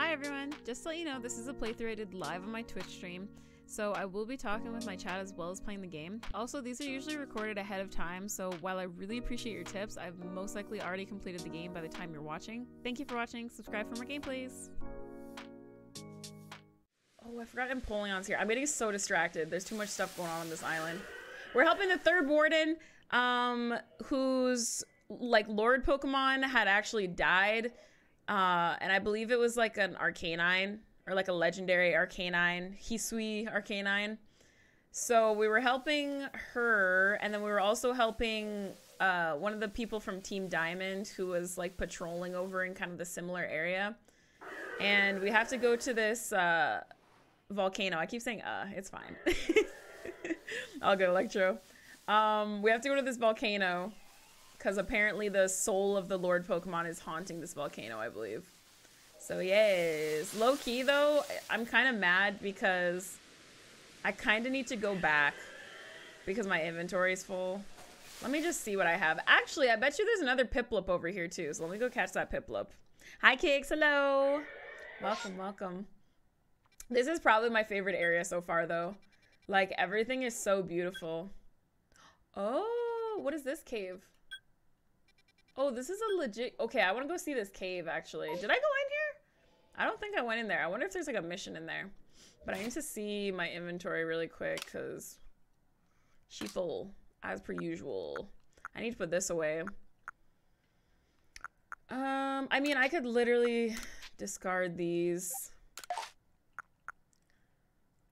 Hi everyone! Just to let you know, this is a playthrough I did live on my Twitch stream, so I will be talking with my chat as well as playing the game. Also, these are usually recorded ahead of time, so while I really appreciate your tips, I've most likely already completed the game by the time you're watching. Thank you for watching, subscribe for more gameplays! Oh, I forgot Empoleon's here. I'm getting so distracted. There's too much stuff going on this island. We're helping the third warden, whose, like, Lord Pokemon had actually died. And I believe it was like an Arcanine or like a legendary Arcanine, Hisui Arcanine. So we were helping her, and then we were also helping one of the people from Team Diamond who was like patrolling over in kind of the similar area. And we have to go to this volcano. I keep saying it's fine. I'll go Electro. We have to go to this volcano, because apparently the soul of the Lord Pokemon is haunting this volcano, I believe. So yes. Low-key though, I'm kind of mad because I kind of need to go back because my inventory is full. Let me just see what I have. Actually, I bet you there's another Piplup over here too. So let me go catch that Piplup. Hi, Kix. Hello. Welcome, welcome. This is probably my favorite area so far though. Like, everything is so beautiful. Oh, what is this cave? Oh, this is a legit... Okay, I want to go see this cave, actually. Did I go in here? I don't think I went in there. I wonder if there's, like, a mission in there. But I need to see my inventory really quick, because... Sheeple, as per usual. I need to put this away. I mean, I could literally discard these.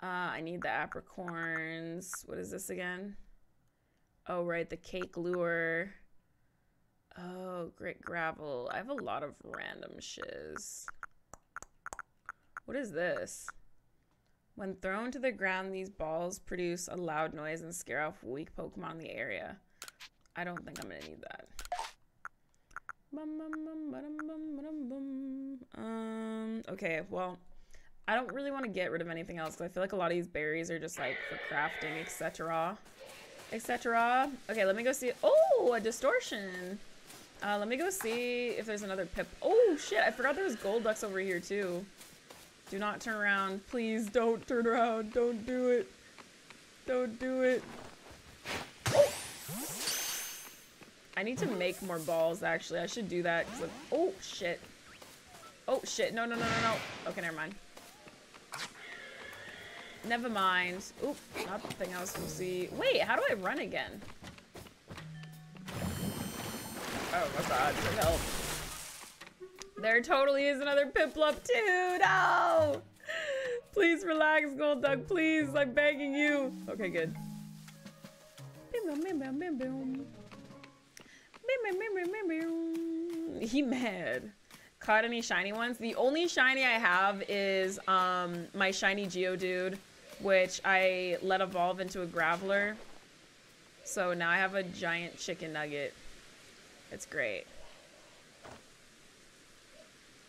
I need the apricorns. What is this again? Oh, right, the cake lure. Oh, great gravel. I have a lot of random shiz. What is this? When thrown to the ground, these balls produce a loud noise and scare off weak Pokemon in the area. I don't think I'm gonna need that. Okay, well, I don't really want to get rid of anything else because I feel like a lot of these berries are just like for crafting, etc. etc. Okay, let me go see. Oh, a distortion. Let me go see if there's another Pip. Oh, shit. I forgot there was Golducks over here, too. Do not turn around. Please don't turn around. Don't do it. Don't do it. Oh! I need to make more balls, actually. I should do that. Oh, shit. Oh, shit. No, no, no, no, no. Okay, never mind. Never mind. Oop. Not the thing I was supposed to see. Wait, how do I run again? Oh my god, help. There totally is another Piplup too! No! Please relax, Golduck, please! I'm begging you! Okay, good. He mad. Caught any shiny ones? The only shiny I have is my shiny Geodude, which I let evolve into a Graveler. So now I have a giant chicken nugget. It's great.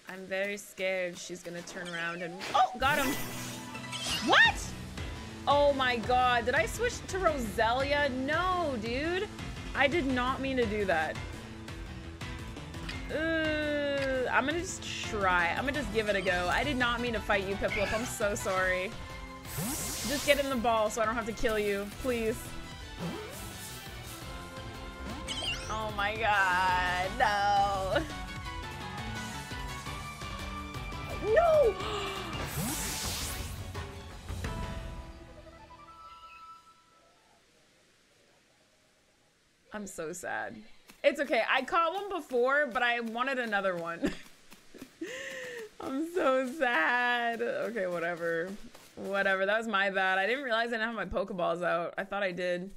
I'm very scared she's gonna turn around and... Oh, got him! What? Oh my god, did I switch to Roselia? No, dude! I did not mean to do that. I'm gonna just try. I'm gonna just give it a go. I did not mean to fight you, Piplup. I'm so sorry. Just get in the ball so I don't have to kill you, please. Oh my god, no. No! I'm so sad. It's okay, I caught one before, but I wanted another one. I'm so sad. Okay, whatever. Whatever, that was my bad. I didn't realize I didn't have my Pokeballs out. I thought I did.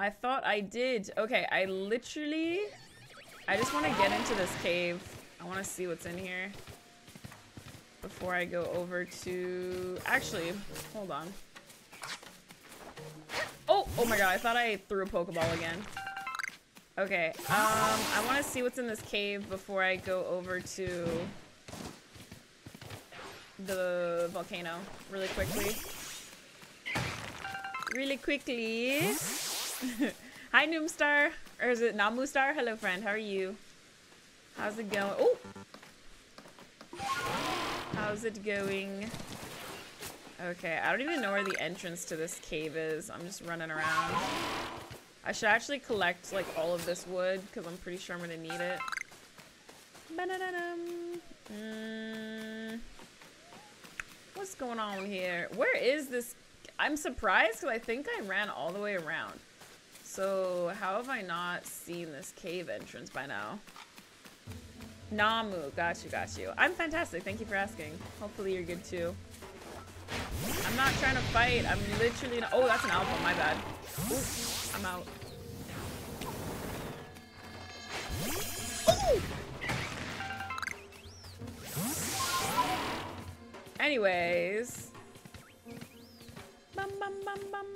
I thought I did. Okay, I just want to get into this cave. I want to see what's in here before I go over to... Actually, hold on. Oh! Oh my god, I thought I threw a Pokeball again. Okay, I want to see what's in this cave before I go over to the volcano really quickly. Really quickly. Hi, Noomstar, or is it Namustar? Hello, friend. How are you? How's it going? Oh, How's it going? Okay, I don't even know where the entrance to this cave is. I'm just running around. I should actually collect, like, all of this wood, because I'm pretty sure I'm going to need it. What's going on here? Where is this? I'm surprised, because I think I ran all the way around. So, how have I not seen this cave entrance by now? Namu, got you, got you. I'm fantastic, thank you for asking. Hopefully you're good, too. I'm not trying to fight. I'm literally not. Oh, that's an alpha. My bad. Ooh, I'm out. Ooh! Anyways. Bum, bum, bum, bum.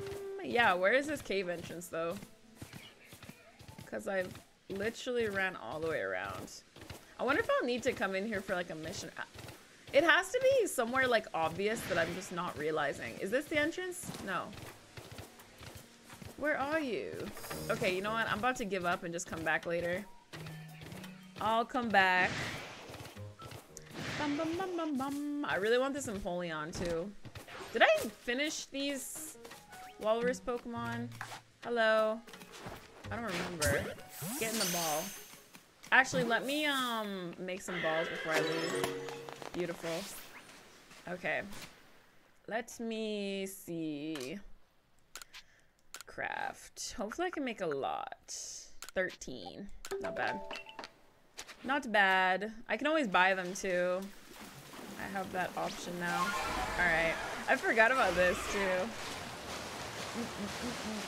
Yeah, where is this cave entrance, though? Because I literally ran all the way around. I wonder if I'll need to come in here for, like, a mission. It has to be somewhere, like, obvious that I'm just not realizing. Is this the entrance? No. Where are you? Okay, you know what? I'm about to give up and just come back later. I'll come back. Bum, bum, bum, bum, bum. I really want this Empoleon, too. Did I finish these walrus Pokemon? Hello? I don't remember. Get in the ball. Actually, let me, make some balls before I leave. Beautiful. Okay. Let me see. Craft. Hopefully I can make a lot. 13. Not bad. Not bad. I can always buy them too. I have that option now. Alright. I forgot about this too.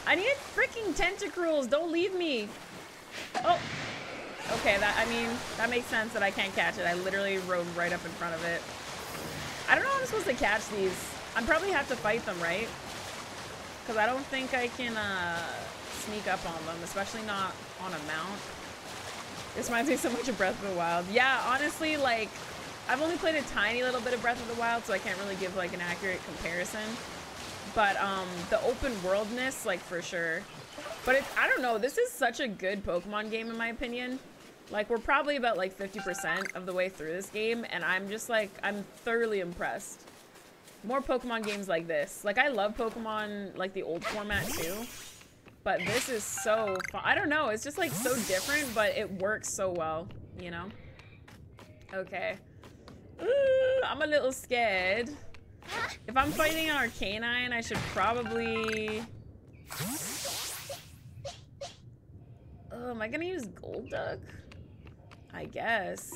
I need freaking tentacruels! Don't leave me! Oh! Okay, that makes sense that I can't catch it. I literally roamed right up in front of it. I don't know how I'm supposed to catch these. I probably have to fight them, right? Because I don't think I can sneak up on them, especially not on a mount. This reminds me so much of Breath of the Wild. Yeah, honestly, like, I've only played a tiny little bit of Breath of the Wild, so I can't really give, like, an accurate comparison. But the open worldness, like, for sure. But it's, I don't know, this is such a good Pokemon game in my opinion. Like, we're probably about, like, 50% of the way through this game, and I'm just, like, I'm thoroughly impressed. More Pokemon games like this. Like, I love Pokemon, like, the old format, too. But this is so fun. I don't know, it's just, like, so different, but it works so well, you know? Okay. Ooh, I'm a little scared. If I'm fighting an Arcanine, I should probably... Oh, am I gonna use Golduck? I guess.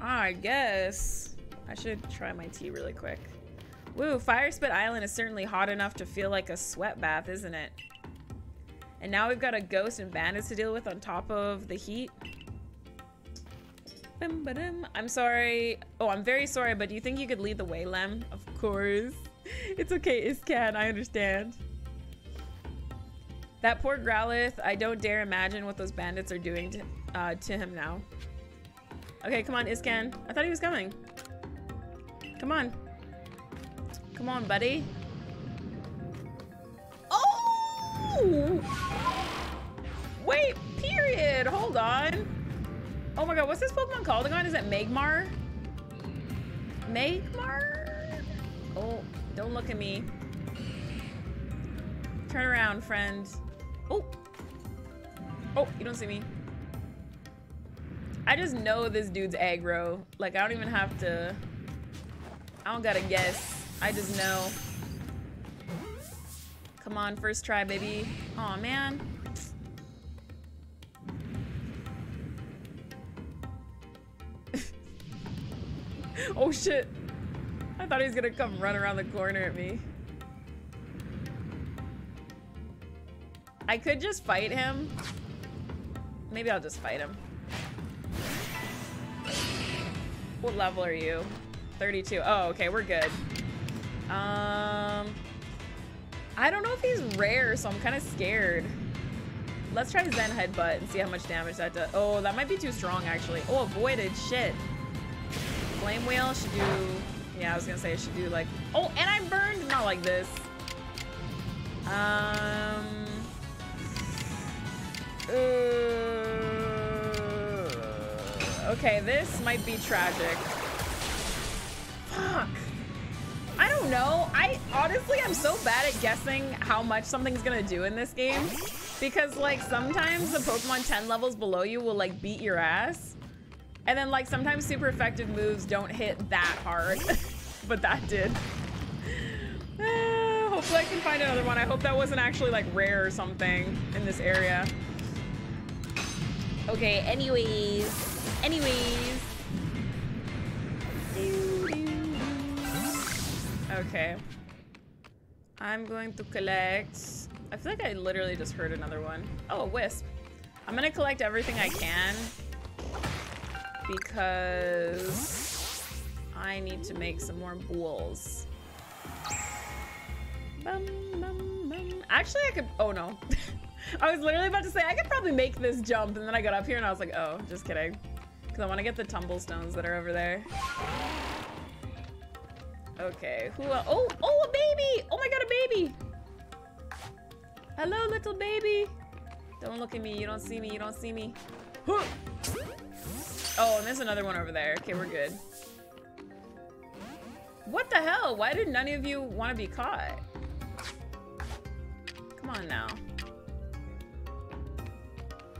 I guess. I should try my tea really quick. Woo, Fire Spit Island is certainly hot enough to feel like a sweat bath, isn't it? And now we've got a ghost and bandits to deal with on top of the heat. I'm sorry. Oh, I'm very sorry, but do you think you could lead the way, Lem? Of course. It's okay, Iscan, I understand. That poor Growlithe, I don't dare imagine what those bandits are doing to him now. Okay, come on, Iscan. I thought he was coming. Come on. Come on, buddy. Oh! Wait, period. Hold on. Oh my god, what's this Pokemon called again? Is it Magmar? Magmar? Oh, don't look at me. Turn around, friend. Oh! Oh, you don't see me. I just know this dude's aggro. Like, I don't even have to... I don't gotta guess. I just know. Come on, first try, baby. Aw, man. Oh, shit. I thought he was gonna come run around the corner at me. I could just fight him. Maybe I'll just fight him. What level are you? 32. Oh, okay, we're good. I don't know if he's rare, so I'm kind of scared. Let's try Zen Headbutt and see how much damage that does. Oh, that might be too strong, actually. Oh, avoided. Shit. Flame Wheel should do... Yeah, I was gonna say it should do, like... Oh, and I burned! Not like this. Okay, this might be tragic. Fuck. I don't know. I honestly, I'm so bad at guessing how much something's gonna do in this game. Because, like, sometimes the Pokemon 10 levels below you will, like, beat your ass. And then, like, sometimes super effective moves don't hit that hard. But that did. Hopefully I can find another one. I hope that wasn't actually, like, rare or something in this area. Okay, anyways. Okay. I'm going to collect... I feel like I literally just heard another one. Oh, a Wisp. I'm gonna collect everything I can because I need to make some more bulls. Actually, I could... Oh, no. I was literally about to say, I could probably make this jump, and then I got up here and I was like, oh, just kidding. Because I want to get the tumble stones that are over there. Okay, who... Oh, a baby! Oh my god, a baby! Hello, little baby! Don't look at me, you don't see me. Huh. Oh, and there's another one over there. Okay, we're good. What the hell? Why did none of you want to be caught? Come on now.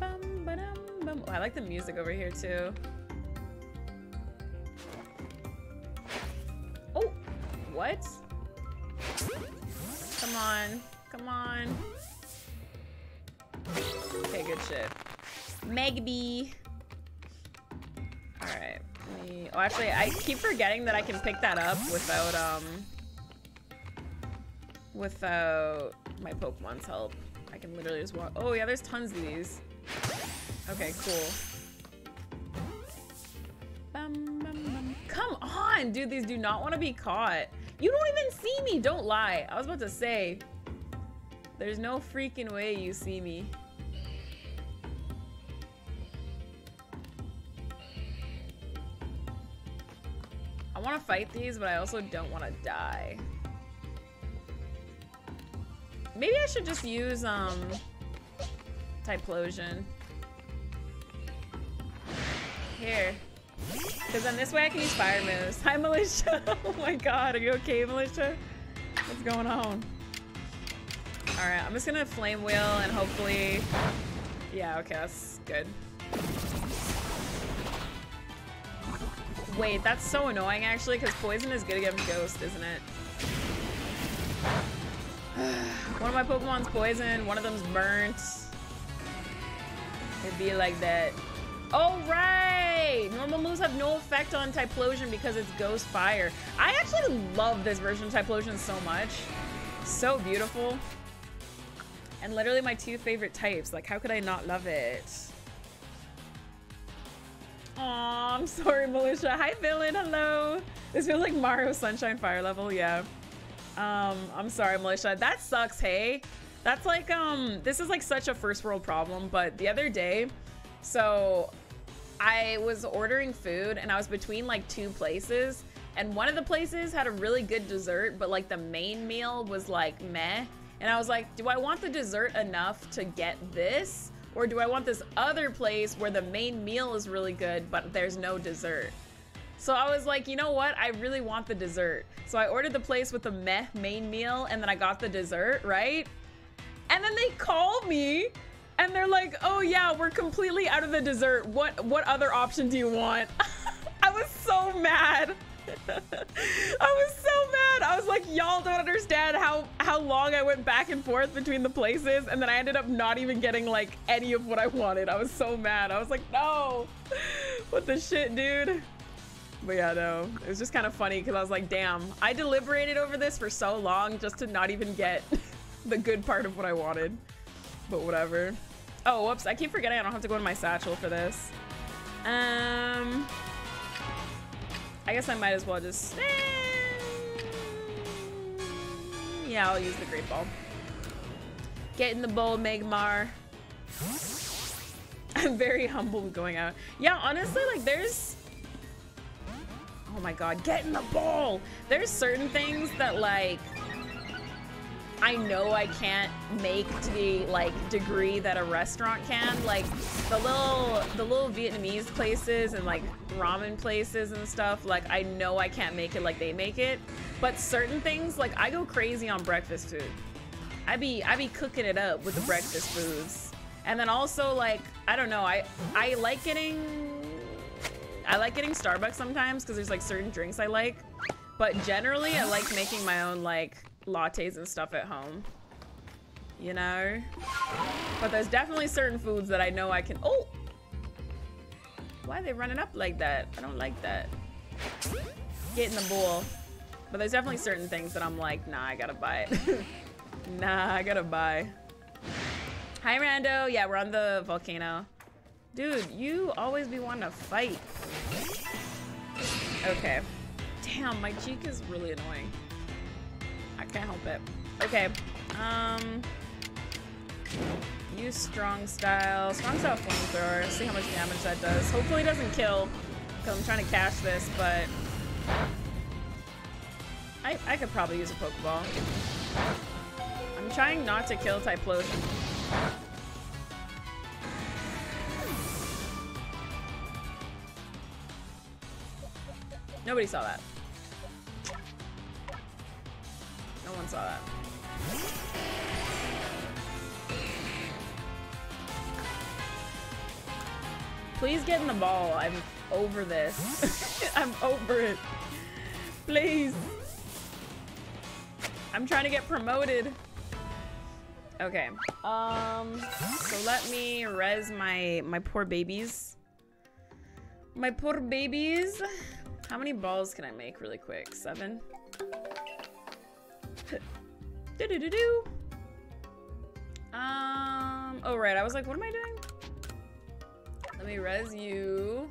Bum. Oh, I like the music over here, too. Oh! What? Come on. Okay, good shit. Magby. Alright. Oh, actually, I keep forgetting that I can pick that up without, without my Pokemon's help. I can literally just walk. Oh, yeah, there's tons of these. Okay, cool. Come on, dude. These do not want to be caught. You don't even see me. Don't lie. I was about to say... There's no freaking way you see me. I want to fight these, but I also don't want to die. Maybe I should just use, Typhlosion. Here. Because then this way I can use fire moves. Hi, Militia! Oh my god, are you okay, Militia? What's going on? Alright, I'm just gonna flame wheel and hopefully... Yeah, okay, that's good. Wait, that's so annoying actually, because poison is good against ghost, isn't it? One of my Pokemon's poisoned, one of them's burnt. It'd be like that. Alright! Normal moves have no effect on Typhlosion because it's ghost fire. I actually love this version of Typhlosion so much. So beautiful. And literally my two favorite types. Like, how could I not love it? Aw, I'm sorry, Militia. Hi, villain. Hello. This feels like Mario Sunshine Fire level. Yeah. I'm sorry, Militia. That sucks, hey? That's like, this is like such a first world problem, but the other day, so I was ordering food and I was between like two places, and one of the places had a really good dessert, but like the main meal was like meh. And I was like, do I want the dessert enough to get this? Or do I want this other place where the main meal is really good, but there's no dessert? So I was like, you know what? I really want the dessert. So I ordered the place with the meh main meal, and then I got the dessert, right? And then they called me, and they're like, oh yeah, we're completely out of the dessert. What other option do you want? I was so mad. I was so mad. I was like, y'all don't understand how long I went back and forth between the places, and then I ended up not even getting like any of what I wanted. I was so mad. I was like, no, what the shit, dude. But yeah, no, it was just kind of funny because I was like, damn, I deliberated over this for so long just to not even get the good part of what I wanted. But whatever. Oh, whoops, I keep forgetting I don't have to go in my satchel for this. I guess I might as well just... Yeah, I'll use the Great Ball. Get in the bowl, Magmar. I'm very humble going out. Yeah, honestly, like, there's... Oh my god, get in the bowl! There's certain things that, like... I know I can't make to the degree that a restaurant can. Like the little Vietnamese places and ramen places and stuff, I know I can't make it like they make it. But certain things, I go crazy on breakfast food. I be cooking it up with the breakfast foods. And then also I don't know, I like getting Starbucks sometimes because there's certain drinks I like. But generally I like making my own lattes and stuff at home, you know? But there's definitely certain foods that I know I can... Oh! Why are they running up like that? I don't like that. Get in the bowl. But there's definitely certain things that I'm like, nah, I gotta buy it. Nah, I gotta buy. Hi, Rando. Yeah, we're on the volcano. Dude, you always be wanting to fight. Okay. Damn, my cheek is really annoying. I can't help it. Okay. Use strong style. Strong style flamethrower. See how much damage that does. Hopefully it doesn't kill, because I'm trying to cash this, but... I could probably use a Pokeball. I'm trying not to kill Typhlosion. Nobody saw that. No one saw that. Please get in the ball. I'm over this. I'm over it. Please. I'm trying to get promoted. Okay. So let me res my poor babies. My poor babies. How many balls can I make really quick? 7? Do-do-do-do. Oh right, I was like, what am I doing? Let me res you.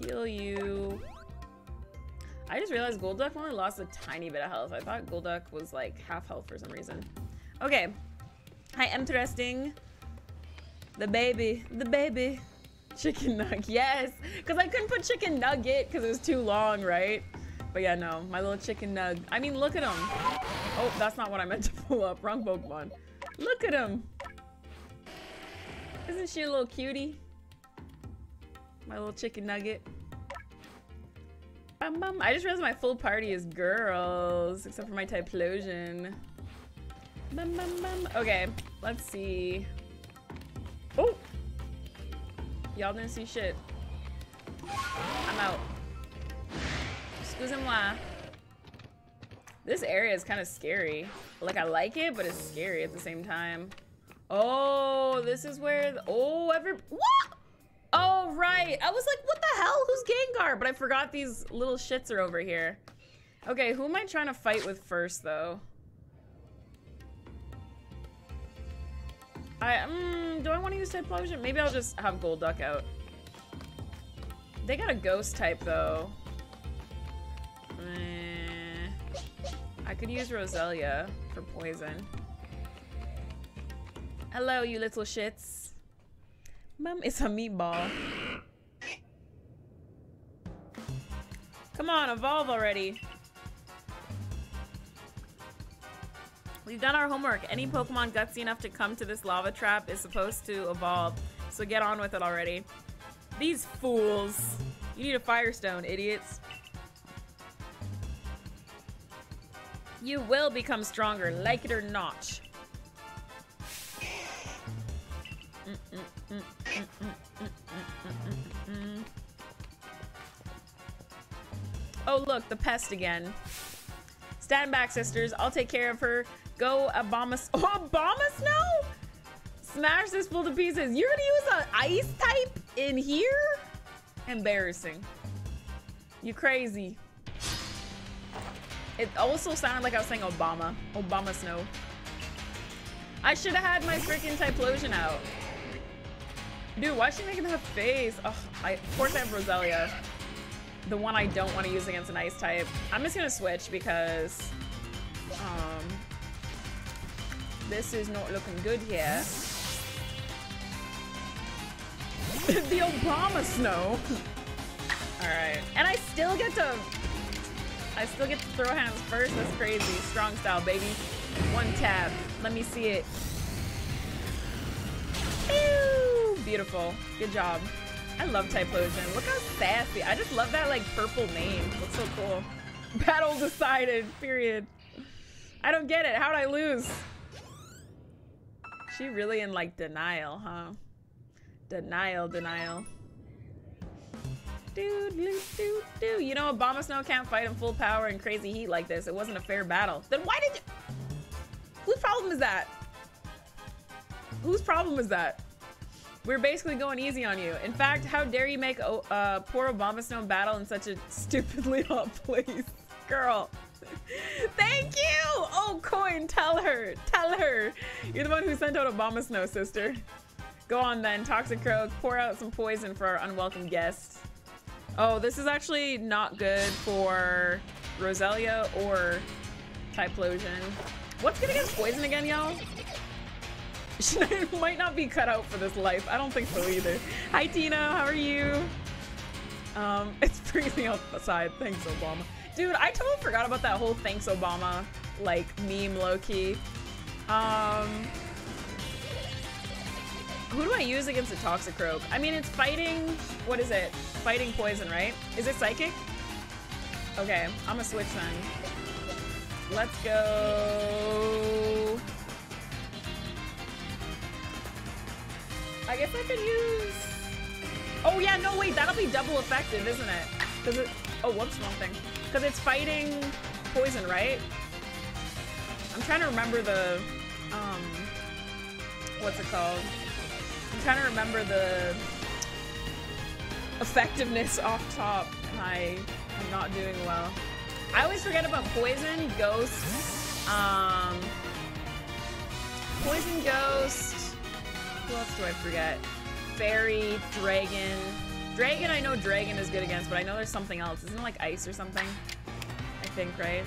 Heal you. I just realized Golduck only lost a tiny bit of health. I thought Golduck was like half health for some reason. Okay. Hi, interesting. The baby. Chicken nugget, yes! Because I couldn't put chicken nugget because it was too long, right? But yeah, no, my little chicken nug. I mean, look at him. Oh, that's not what I meant to pull up. Wrong Pokemon. Look at him. Isn't she a little cutie? My little chicken nugget. Bum, bum. I just realized my full party is girls, except for my Typhlosion. Bum, bum, bum. Okay, let's see. Oh! Y'all didn't see shit. I'm out. Excusez-moi. This area is kind of scary. Like, I like it, but it's scary at the same time. Oh, this is where... What? Oh, right. I was like, what the hell? Who's Gengar? But I forgot these little shits are over here. Okay, who am I trying to fight with first, though? Do I want to use Typhlosion? Maybe I'll just have Golduck out. They got a ghost type, though. I could use Roselia for poison. Hello, you little shits. Mom, it's a meatball. Come on, evolve already. We've done our homework. Any Pokemon gutsy enough to come to this lava trap is supposed to evolve. So get on with it already. These fools. You need a Firestone, idiots. You will become stronger, like it or not. Oh, look, the pest again. Stand back, sisters. I'll take care of her. Go Abomasnow. Oh, Abomasnow? Smash this fool to pieces. You're gonna use an ice type in here? Embarrassing. You crazy. It also sounded like I was saying Obama. Abomasnow. I should have had my freaking Typhlosion out. Dude, why is she making that face? Oh, of course I have Roselia. The one I don't want to use against an ice type. I'm just gonna switch because this is not looking good here. The Abomasnow. All right, and I still get to I still get to throw hands first? That's crazy. Strong style, baby. One tap. Let me see it. Ew! Beautiful. Good job. I love Typhlosion. Look how sassy. I just love that, like, purple name. That's so cool. Battle decided. Period. I don't get it. How'd I lose? She really in, like, denial, huh? Denial, denial. Do. You know, Abomasnow can't fight in full power and crazy heat like this. It wasn't a fair battle. Then why did you... Whose problem is that? Whose problem is that? We're basically going easy on you. In fact, how dare you make poor Abomasnow battle in such a stupidly hot place? Girl. Thank you! Oh, Coin, tell her. Tell her. You're the one who sent out Abomasnow, sister. Go on then, Toxicroak. Pour out some poison for our unwelcome guest. Oh, this is actually not good for Roselia or Typhlosion. What's good against poison again, y'all? She might not be cut out for this life. I don't think so either. Hi, Tina. How are you? It's freezing outside. Thanks, Obama. Dude, I totally forgot about that whole thanks, Obama, like, meme low-key. Who do I use against a Toxicroak? I mean, it's fighting... What is it? Fighting poison, right? Is it psychic? Okay, I'm gonna switch then. Let's go... I guess I could use... Oh yeah, no wait, that'll be double effective, isn't it? Cause it... Oh, whoops, wrong thing. Cause it's fighting poison, right? I'm trying to remember the... What's it called? I'm trying to remember the effectiveness off top, and I am not doing well. I always forget about poison, ghost, who else do I forget? Fairy, dragon. Dragon, I know dragon is good against, but I know there's something else. Isn't it like ice or something? I think, right?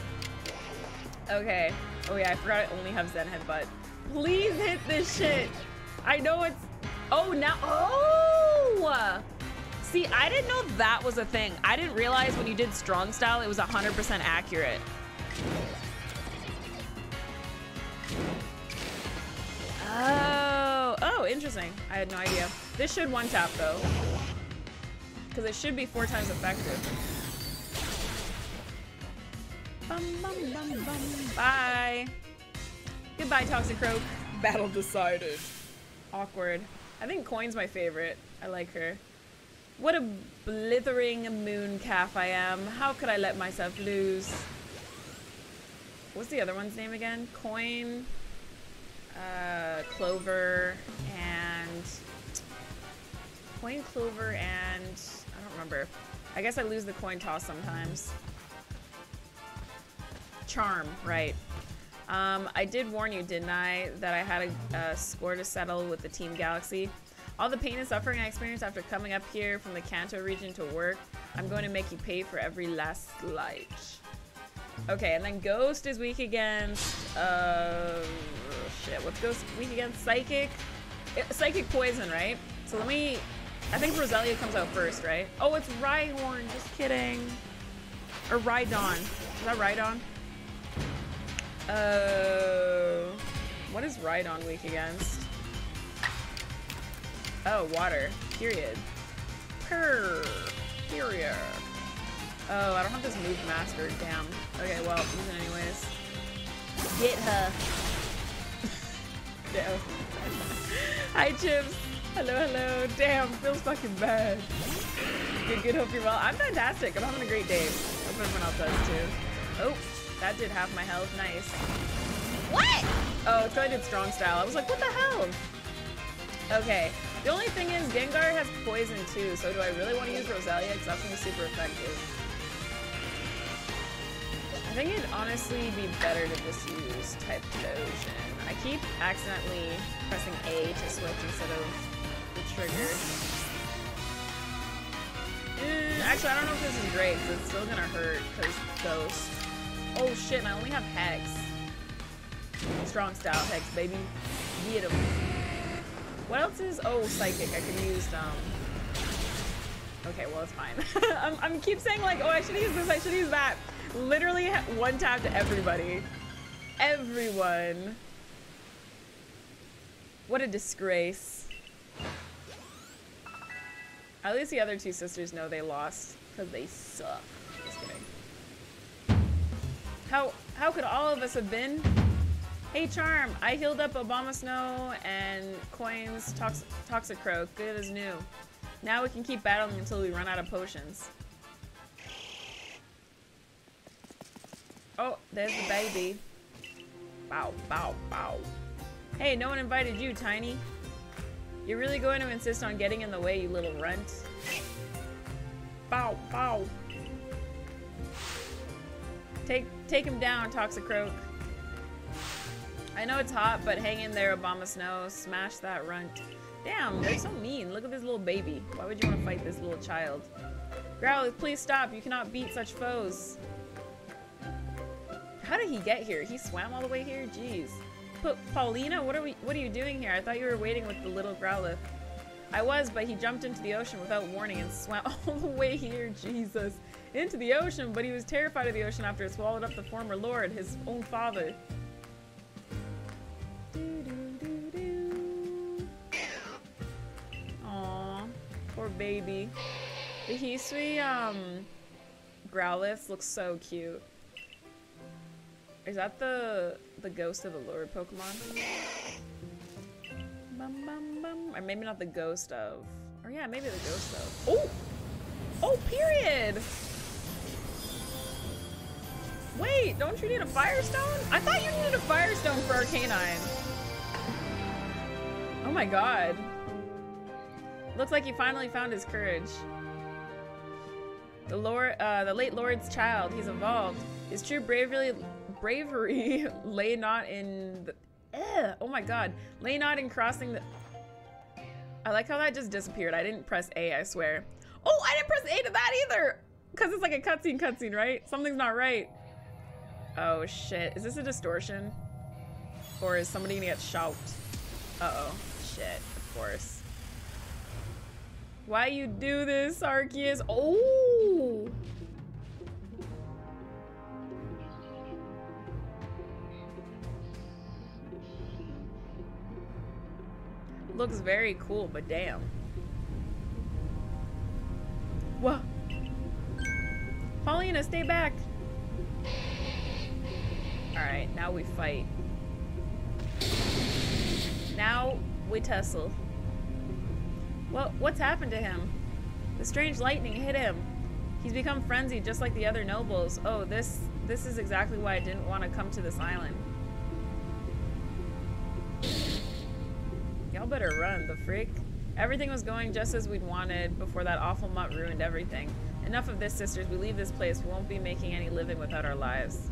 Okay. Oh yeah, I forgot I only have Zen Headbutt. Please hit this shit! I know it's... Oh, now... Oh! See, I didn't know that was a thing. I didn't realize when you did strong style, it was 100% accurate. Oh. Oh, interesting. I had no idea. This should one tap, though. Because it should be 4 times effective. Bum, bum, bum, bum. Bye. Goodbye, Toxicroak. Battle decided. Awkward. I think Coin's my favorite. I like her. What a blithering moon calf I am. How could I let myself lose? What's the other one's name again? Coin, Clover, and... Coin, Clover, and... I don't remember. I guess I lose the coin toss sometimes. Charm, right. I did warn you, didn't I, that I had a score to settle with the Team Galaxy. All the pain and suffering I experienced after coming up here from the Kanto region to work, I'm going to make you pay for every last slight. Okay, and then Ghost is weak against, shit, what's Ghost weak against? Psychic? Psychic poison, right? So let me, I think Roselia comes out first, right? Oh, it's Rhyhorn, just kidding. Or Rhydon. Is that Rhydon? What is Rhydon weak against? Oh, water. Period. Period. Oh, I don't have this move mastered. Damn. Okay, well, use it anyways. Get her. Damn. Hi, Chips. Hello, hello. Damn, feels fucking bad. Good, good. Hope you're well. I'm fantastic. I'm having a great day. Hope everyone else does too. Oh. That did half my health. Nice. What? Oh, it's because I did strong style. I was like, what the hell? Okay. The only thing is Gengar has poison too, so do I really want to use Roselia? Because that's going to be super effective. I think it'd honestly be better to just use Typhlosion. I keep accidentally pressing A to switch instead of the trigger. Actually, I don't know if this is great because it's still going to hurt because Ghost. Oh shit, and I only have Hex. Strong style Hex, baby. Get him. What else is... Oh, Psychic. I could use, Okay, well, it's fine. I keep saying, like, oh, I should use this, I should use that. Literally one tap to everybody. Everyone. What a disgrace. At least the other two sisters know they lost because they suck. Just kidding. How could all of us have been? Hey Charm, I healed up Abomasnow and Coin's Toxicroak, good as new. Now we can keep battling until we run out of potions. Oh, there's the baby. Bow, bow, bow. Hey, no one invited you, Tiny. You're really going to insist on getting in the way, you little runt. Bow, bow. Take him down, Toxicroak. I know it's hot, but hang in there, Abomasnow. Smash that runt. Damn, they're so mean. Look at this little baby. Why would you want to fight this little child? Growlithe, please stop. You cannot beat such foes. How did he get here? He swam all the way here? Jeez. Paulina, what are you doing here? I thought you were waiting with the little Growlithe. I was, but he jumped into the ocean without warning and swam all the way here, Jesus. Into the ocean, but he was terrified of the ocean after it swallowed up the former lord, his own father. Aww, poor baby. The Hisui, Growlithe looks so cute. Is that the ghost of a lured Pokemon? Bum, bum, bum. Or maybe not the ghost of. Or yeah, maybe the ghost of. Oh! Oh, period! Wait, don't you need a Firestone? I thought you needed a Firestone for Arcanine. Oh my god. Looks like he finally found his courage. The late lord's child, he's evolved. His true bravery lay not in the oh my god, lay not in crossing the I like how that just disappeared. I didn't press A, I swear. Oh, I didn't press A to that either, because it's like a cutscene, right? Something's not right. Oh shit, is this a distortion or is somebody gonna get shot? Uh-oh, shit, of course. Why you do this, Arceus? Oh, looks very cool, but damn. Whoa. Paulina, stay back. Alright, now we fight. Now we tussle. What's happened to him? The strange lightning hit him. He's become frenzied just like the other nobles. Oh, this is exactly why I didn't want to come to this island. Y'all better run, the freak. Everything was going just as we'd wanted before that awful mutt ruined everything. Enough of this, sisters. We leave this place. We won't be making any living without our lives.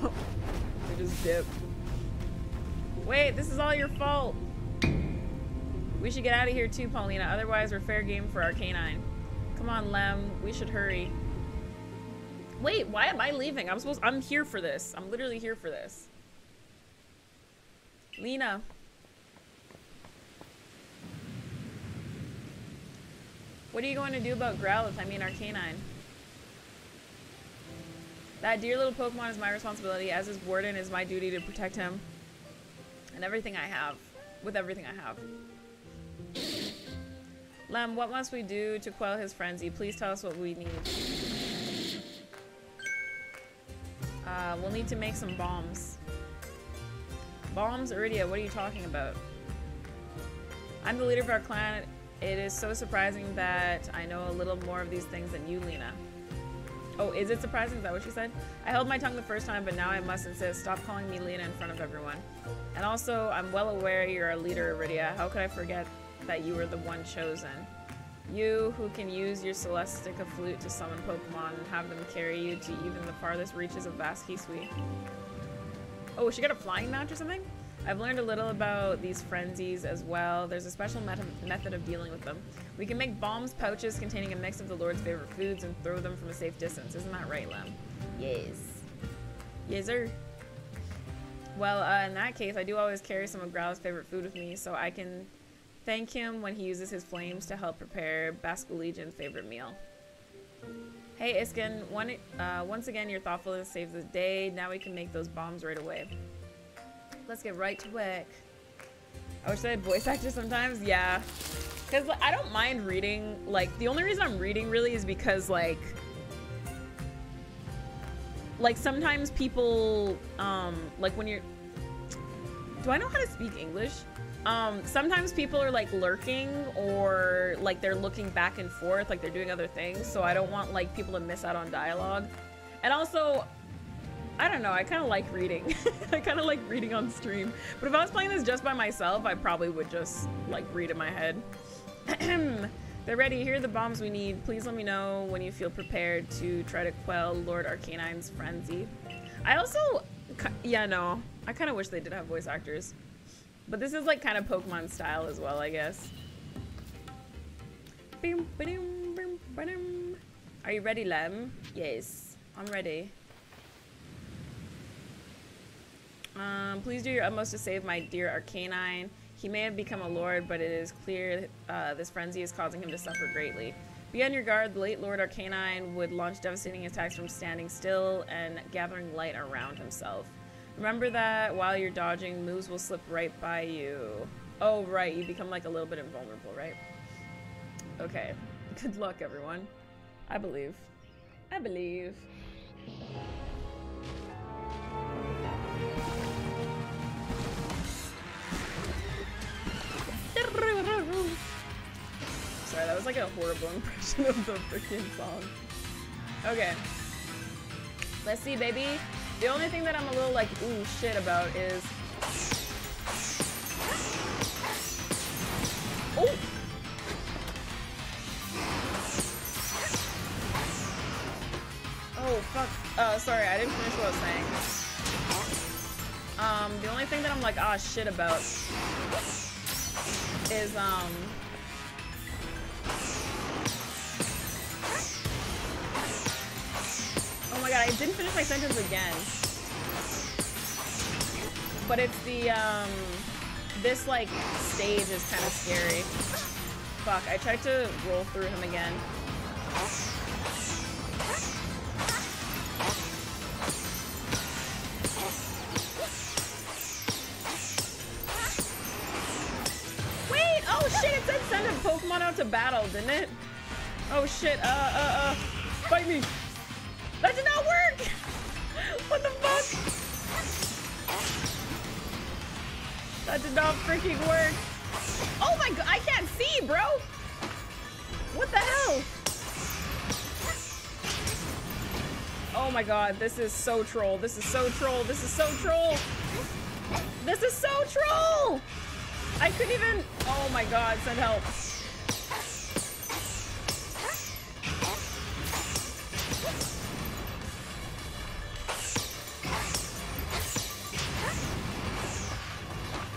We just dip. Wait, this is all your fault. We should get out of here too, Paulina. Otherwise, we're fair game for our canine. Come on, Lem. We should hurry. Wait, why am I leaving? I'm here for this. I'm literally here for this. Lena. What are you going to do about Growlithe? I mean Arcanine. That dear little Pokemon is my responsibility. As his warden, is my duty to protect him. And everything I have. With everything I have. Lem, what must we do to quell his frenzy? Please tell us what we need. We'll need to make some bombs. Bombs? Iridia, what are you talking about? I'm the leader of our clan. It is so surprising that I know a little more of these things than you, Lena. Oh, is it surprising? Is that what she said? I held my tongue the first time, but now I must insist. Stop calling me Lena in front of everyone. And also, I'm well aware you're a leader, Iridia. How could I forget that you were the one chosen? You who can use your Celestica flute to summon Pokemon and have them carry you to even the farthest reaches of vast Hisui. Oh, she got a flying match or something? I've learned a little about these frenzies as well. There's a special method of dealing with them. We can make bombs, pouches containing a mix of the Lord's favorite foods and throw them from a safe distance. Isn't that right, Lem? Yes. Yes, sir. Well, in that case, I do always carry some of Growlithe's favorite food with me, so I can thank him when he uses his flames to help prepare Basculegion's favorite meal. Hey, Iscan, once again, your thoughtfulness saves the day. Now we can make those bombs right away. Let's get right to work. I wish I had voice actors sometimes. Yeah. Because like, I don't mind reading. Like, the only reason I'm reading, really, is because, like, sometimes people, like, when you're... Do I know how to speak English? Sometimes people are, like, lurking or, like, they're looking back and forth, like, they're doing other things. So I don't want, like, people to miss out on dialogue. And also... I don't know, I kind of like reading. I kind of like reading on stream. But if I was playing this just by myself, I probably would just, like, read in my head. They're ready. Here are the bombs we need. Please let me know when you feel prepared to try to quell Lord Arcanine's frenzy. I also... Yeah, no. I kind of wish they did have voice actors. But this is, like, kind of Pokemon style as well, I guess. Are you ready, Lem? Yes. I'm ready. Please do your utmost to save my dear Arcanine. He may have become a lord, but it is clear this frenzy is causing him to suffer greatly. Be on your guard. The late Lord Arcanine would launch devastating attacks from standing still and gathering light around himself. Remember that while you're dodging, moves will slip right by you. Oh, right. You become, like, a little bit invulnerable, right? Okay. Good luck, everyone. I believe. I believe. Sorry, that was like a horrible impression of the freaking song. Okay. Let's see, baby. The only thing that I'm a little like, ooh, shit about is... Oh! Oh, fuck. Sorry, I didn't finish what I was saying. The only thing that I'm like, ah, shit about is, oh my god, I didn't finish my sentence again. But it's the, this, like, stage is kind of scary. Fuck, I tried to roll through him again. Oh shit, it said send a Pokemon out to battle, didn't it? Oh shit, fight me! That did not work! What the fuck? That did not freaking work. Oh my god, I can't see, bro! What the hell? Oh my god, this is so troll, this is so troll, this is so troll! This is so troll! I couldn't even... Oh my god, send help.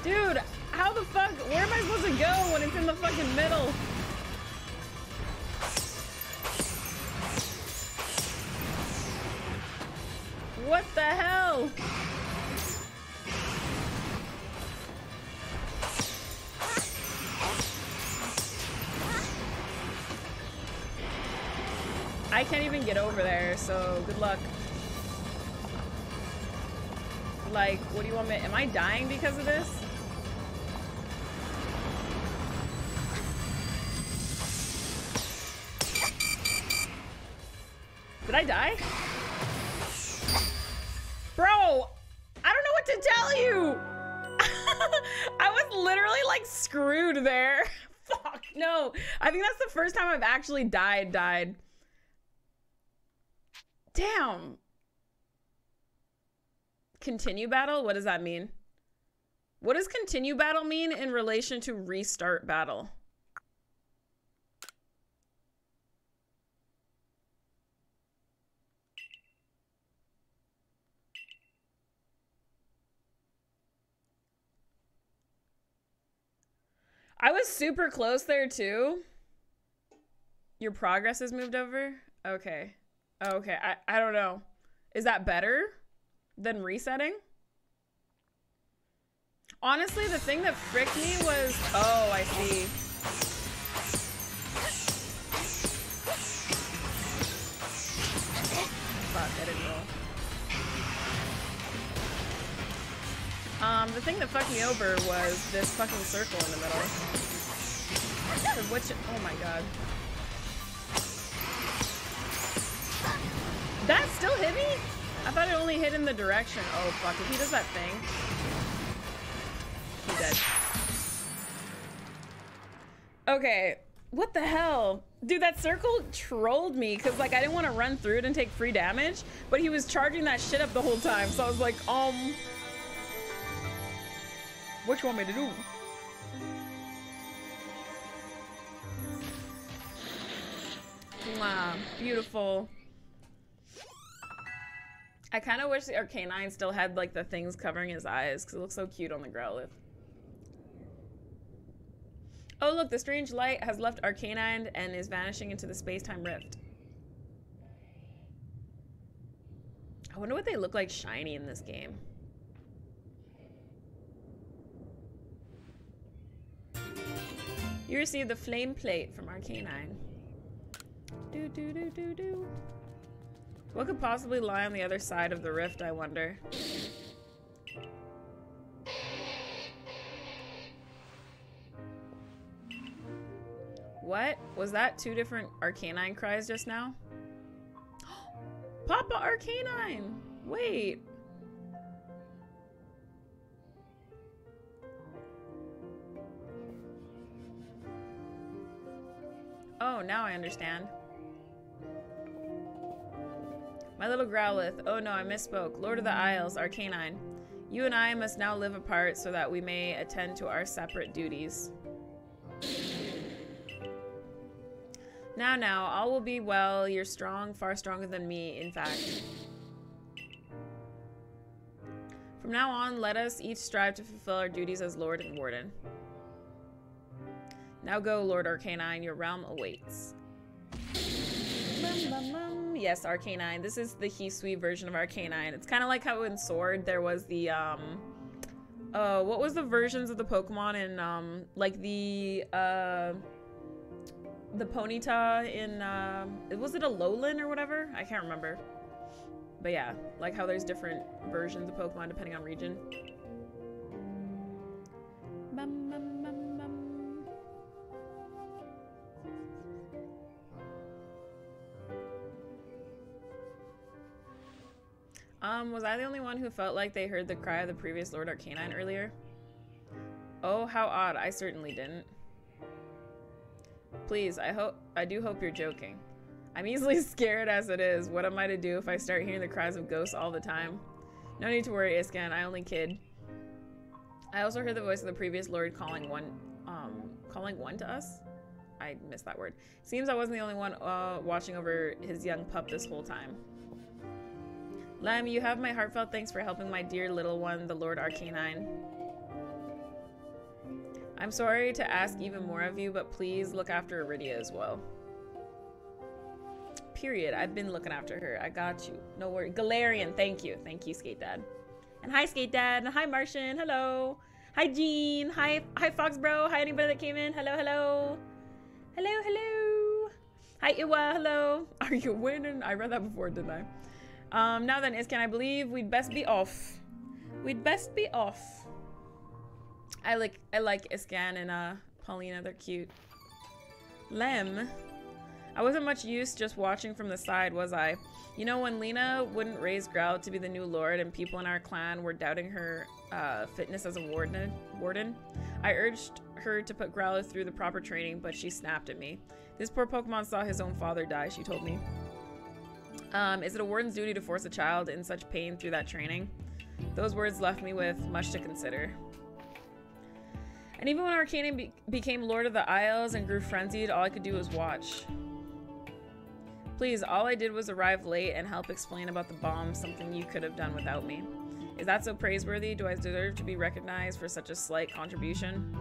Dude, how the fuck... Where am I supposed to go when it's in the fucking middle? What the hell? I can't even get over there, so good luck. Like, what do you want me? Am I dying because of this? Did I die? Bro, I don't know what to tell you. I was literally like screwed there. Fuck, no. I think that's the first time I've actually died. Damn. Continue battle? What does that mean? What does continue battle mean in relation to restart battle? I was super close there too. Your progress has moved over? Okay. Okay, I don't know. Is that better than resetting? Honestly, the thing that fricked me was... Oh, I see. Let it roll. The thing that fucked me over was this fucking circle in the middle. Which, oh my god. That still hit me? I thought it only hit in the direction. Oh fuck, if he does that thing. He's dead. Okay, what the hell? Dude, that circle trolled me because like I didn't want to run through it and take free damage, but he was charging that shit up the whole time. So I was like, what you want me to do? Wow, beautiful. I kind of wish the Arcanine still had like the things covering his eyes because it looks so cute on the Growlithe. Oh look, the strange light has left Arcanine and is vanishing into the space-time rift. I wonder what they look like shiny in this game. You received the flame plate from Arcanine. Do, do, do, do, do. What could possibly lie on the other side of the rift, I wonder? What? Was that two different Arcanine cries just now? Papa Arcanine! Wait! Oh, now I understand. My little Growlithe. Oh no, I misspoke. Lord of the Isles, Arcanine. You and I must now live apart so that we may attend to our separate duties. Now, now, all will be well. You're strong, far stronger than me, in fact. From now on, let us each strive to fulfill our duties as Lord and Warden. Now go, Lord Arcanine. Your realm awaits. Bum, bum, bum. Yes, Arcanine. This is the Hisui version of Arcanine. It's kind of like how in Sword there was the, what was the versions of the Pokemon in, like the Ponyta in, was it Alolan or whatever? I can't remember. But yeah, like how there's different versions of Pokemon depending on region. Bum, bum, bum, bum. Was I the only one who felt like they heard the cry of the previous Lord Arcanine earlier? Oh, how odd. I certainly didn't. Please, I do hope you're joking. I'm easily scared as it is. What am I to do if I start hearing the cries of ghosts all the time? No need to worry, Iscan. I only kid. I also heard the voice of the previous Lord calling one to us. I missed that word. Seems I wasn't the only one watching over his young pup this whole time. Lem, you have my heartfelt thanks for helping my dear little one, the Lord Arcanine. I'm sorry to ask even more of you, but please look after Iridia as well. Period. I've been looking after her. I got you. No worry. Galarian, thank you. Thank you, Skate Dad. And hi, Skate Dad. And hi, Martian. Hello. Hi, Jean. Hi, Fox Bro. Hi, anybody that came in. Hello, hello. Hello, hello. Hi, Iwa. Hello. Are you winning? I read that before, didn't I? Now then, Iscan, I believe we'd best be off. We'd best be off. I like Iscan and Paulina, they're cute. Lem. I wasn't much use just watching from the side, was I? You know, when Lena wouldn't raise Growlithe to be the new lord and people in our clan were doubting her fitness as a warden, I urged her to put Growlithe through the proper training, but she snapped at me. This poor Pokemon saw his own father die, she told me. Is it a warden's duty to force a child in such pain through that training? Those words left me with much to consider. And even when Arcanine became Lord of the Isles and grew frenzied, all I could do was watch. Please, all I did was arrive late and help explain about the bomb, something you could have done without me. Is that so praiseworthy? Do I deserve to be recognized for such a slight contribution?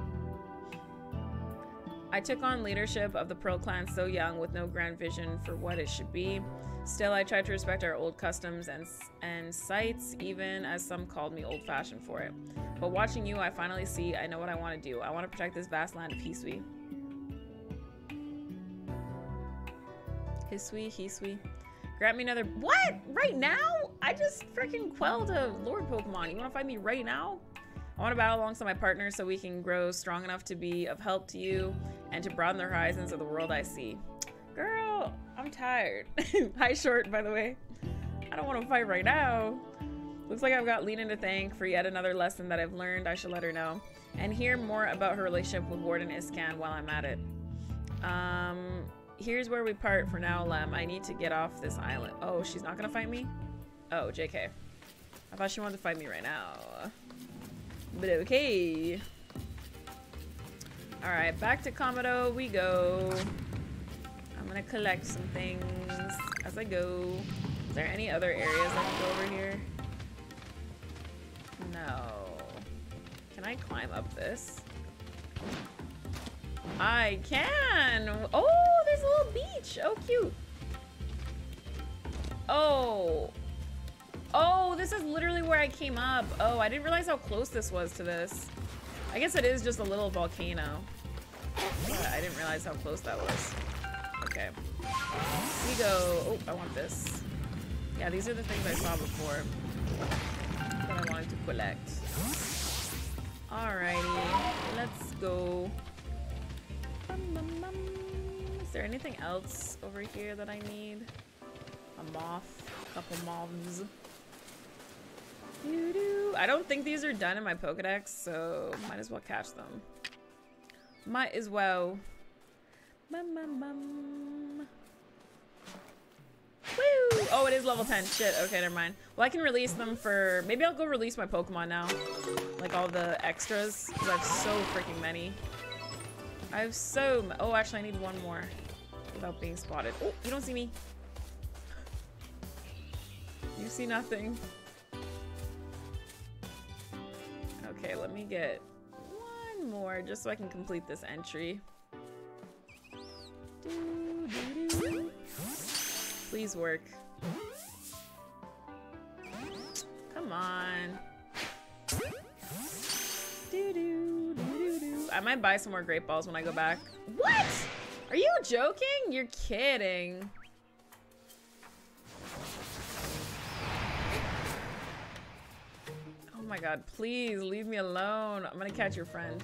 I took on leadership of the Pearl Clan so young with no grand vision for what it should be. Still, I tried to respect our old customs and sites, even as some called me old-fashioned for it. But watching you, I finally see I know what I want to do. I want to protect this vast land of Hisui. Hisui, Hisui. Grab me another. What? Right now? I just freaking quelled a Lord Pokemon. You want to fight me right now? I want to battle alongside my partner so we can grow strong enough to be of help to you and to broaden the horizons of the world I see. Girl, I'm tired. Hi, Short, by the way. I don't want to fight right now. Looks like I've got Lena to thank for yet another lesson that I've learned. I should let her know and hear more about her relationship with Warden Iscan while I'm at it. Here's where we part for now, Lem. I need to get off this island. Oh, she's not gonna fight me? Oh, JK. I thought she wanted to fight me right now. But okay. Alright, back to Komodo we go. I'm gonna collect some things as I go. Is there any other areas I can go over here? No. Can I climb up this? I can! Oh, there's a little beach! Oh, cute! Oh! Oh, this is literally where I came up. Oh, I didn't realize how close this was to this. I guess it is just a little volcano. But I didn't realize how close that was. Okay. We go. Oh, I want this. Yeah, these are the things I saw before that I wanted to collect. Alrighty. Let's go. Is there anything else over here that I need? A moth, a couple moths. Doo-doo. I don't think these are done in my Pokedex, so might as well catch them. Might as well. Woo! Oh, it is level 10. Shit. Okay, never mind. Well, I can release them for. Maybe I'll go release my Pokemon now. Like all the extras, because I have so freaking many. I have so. Oh, actually, I need one more without being spotted. Oh, you don't see me. You see nothing. Okay, let me get one more just so I can complete this entry. Please work. Come on. I might buy some more Great Balls when I go back. What? Are you joking? You're kidding. Oh my god, please leave me alone. I'm gonna catch your friend.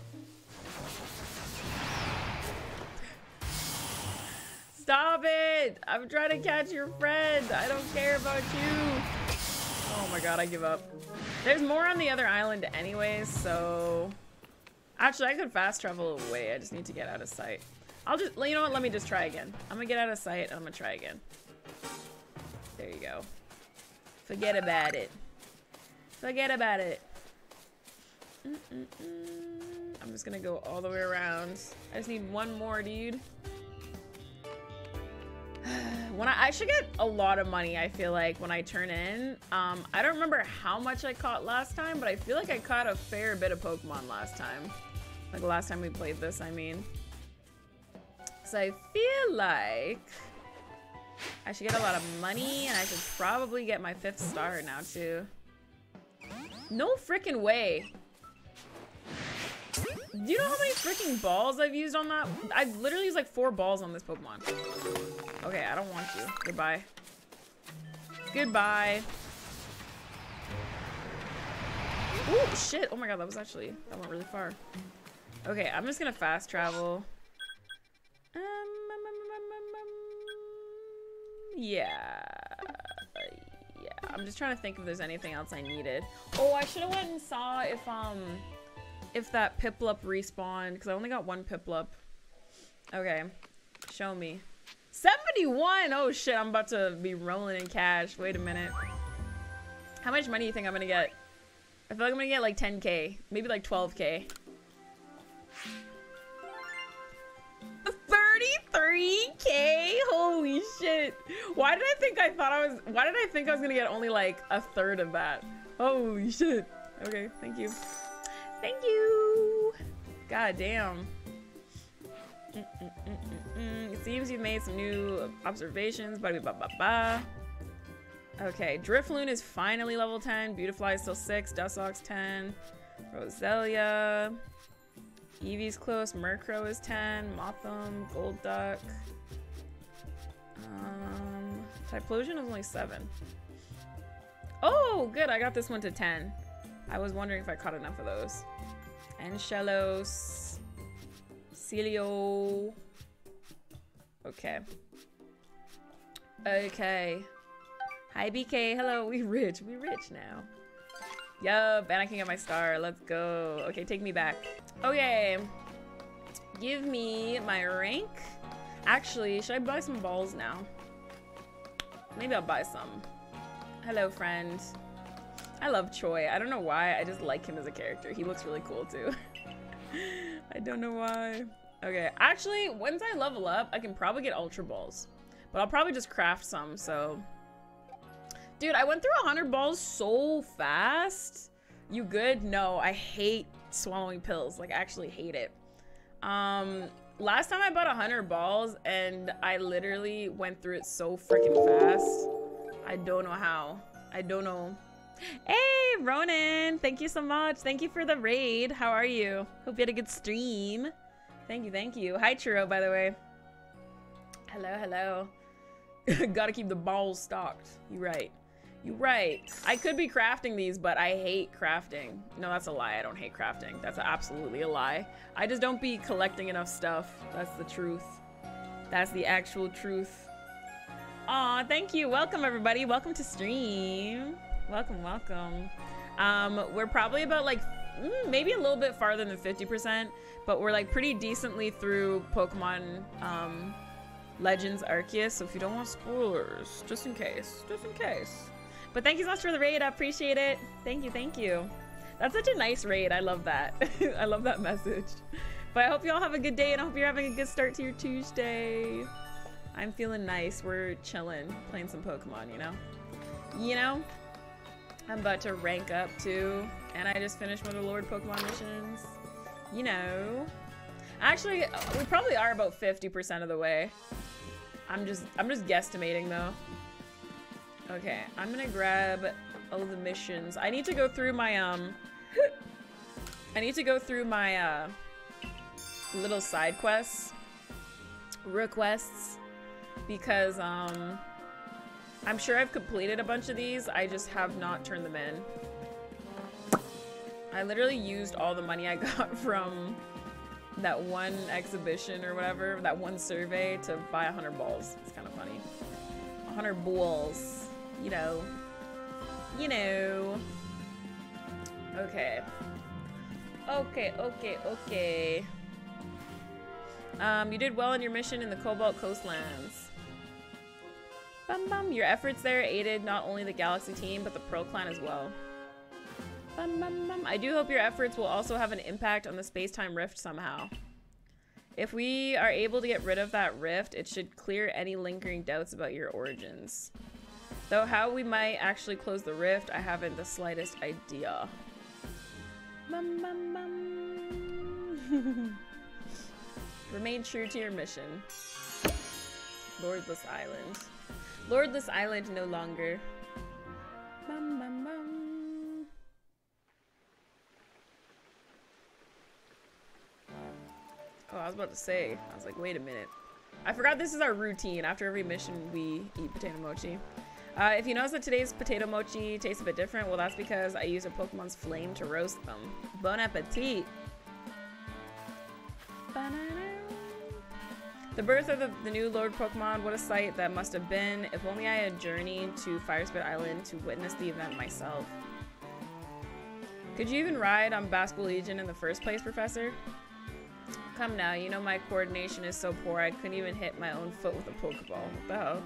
Stop it! I'm trying to catch your friend. I don't care about you. Oh my god, I give up. There's more on the other island anyways, so... Actually, I could fast travel away. I just need to get out of sight. I'll just, you know what? Let me just try again. I'm gonna get out of sight and I'm gonna try again. There you go. Forget about it. Forget about it. I'm just gonna go all the way around. I just need one more, dude. When I should get a lot of money, I feel like, when I turn in. I don't remember how much I caught last time, but I feel like I caught a fair bit of Pokemon last time. Like, the last time we played this, I mean. So I feel like I should get a lot of money, and I should probably get my 5th star now, too. No freaking way. Do you know how many freaking balls I've used on that? I've literally used like 4 balls on this Pokemon. Okay, I don't want you. Goodbye. Goodbye. Ooh, shit. Oh my god, that was actually, that went really far. Okay, I'm just gonna fast travel. Yeah. I'm just trying to think if there's anything else I needed. Oh, I should have went and saw if that Piplup respawned, because I only got 1 Piplup. Okay, show me. 71! Oh shit, I'm about to be rolling in cash. Wait a minute. How much money do you think I'm gonna get? I feel like I'm gonna get like 10k, maybe like 12k. 33k? Holy shit. Why did I think I was gonna get only like 1/3 of that? Holy shit. Okay, thank you. Thank you. God damn. It seems you've made some new observations. Okay, Drifloon is finally level 10. Beautifly is still 6. Dustox's 10. Roselia. Eevee's close. Murkrow is 10. Motham. Golduck. Typhlosion is only 7. Oh, good. I got this one to 10. I was wondering if I caught enough of those. Anchelos. Celio. Okay. Okay. Hi, BK. Hello. We rich. We rich now. Yup. And I can get my star. Let's go. Okay, take me back. Okay. Give me my rank. Actually, should I buy some balls now? Maybe I'll buy some. Hello, friend. I love Choi. I don't know why. I just like him as a character. He looks really cool, too. I don't know why. Okay. Actually, once I level up, I can probably get Ultra Balls. But I'll probably just craft some, so... Dude, I went through 100 balls so fast. You good? No, I hate swallowing pills. Like, I actually hate it. Last time I bought 100 balls, and I literally went through it so freaking fast. I don't know how. I don't know. Hey, Ronan! Thank you so much. Thank you for the raid. How are you? Hope you had a good stream. Thank you, thank you. Hi, Churro, by the way. Hello, hello. Gotta keep the balls stocked. You're right. You're right. I could be crafting these, but I hate crafting. No, that's a lie. I don't hate crafting. That's absolutely a lie. I just don't be collecting enough stuff. That's the truth. That's the actual truth. Aw, thank you. Welcome, everybody. Welcome to stream. Welcome, welcome. We're probably about, like, maybe a little bit farther than 50%, but we're, like, pretty decently through Pokemon, Legends Arceus, so if you don't want spoilers, just in case, just in case. But thank you so much for the raid. I appreciate it. Thank you, thank you. That's such a nice raid. I love that. I love that message. But I hope you all have a good day, and I hope you're having a good start to your Tuesday. I'm feeling nice. We're chilling, playing some Pokemon, you know? You know? I'm about to rank up, too. And I just finished one of the Lord Pokemon missions. You know? Actually, we probably are about 50% of the way. I'm just guesstimating, though. Okay, I'm gonna grab all the missions. I need to go through my, I need to go through my, little side quests. Requests. Because, I'm sure I've completed a bunch of these. I just have not turned them in. I literally used all the money I got from... that one exhibition or whatever, that one survey to buy 100 balls. It's kind of funny. 100 balls. You know. You know. Okay. Okay, okay, okay. You did well in your mission in the Cobalt Coastlands. Bum bum. Your efforts there aided not only the Galaxy Team, but the Pearl Clan as well. I do hope your efforts will also have an impact on the space-time rift somehow. If we are able to get rid of that rift, it should clear any lingering doubts about your origins. Though how we might actually close the rift, I haven't the slightest idea. Remain true to your mission. Lordless Island. Lordless Island no longer. Oh, I was about to say. I was like, wait a minute. I forgot this is our routine. After every mission, we eat potato mochi. If you notice that today's potato mochi tastes a bit different, well, that's because I used a Pokemon's flame to roast them. Bon appetit! The birth of the new Lord Pokemon, what a sight that must have been. If only I had journeyed to Firespit Island to witness the event myself. Could you even ride on Basculegion in the first place, Professor? Come now, you know my coordination is so poor I couldn't even hit my own foot with a Pokeball. What the hell?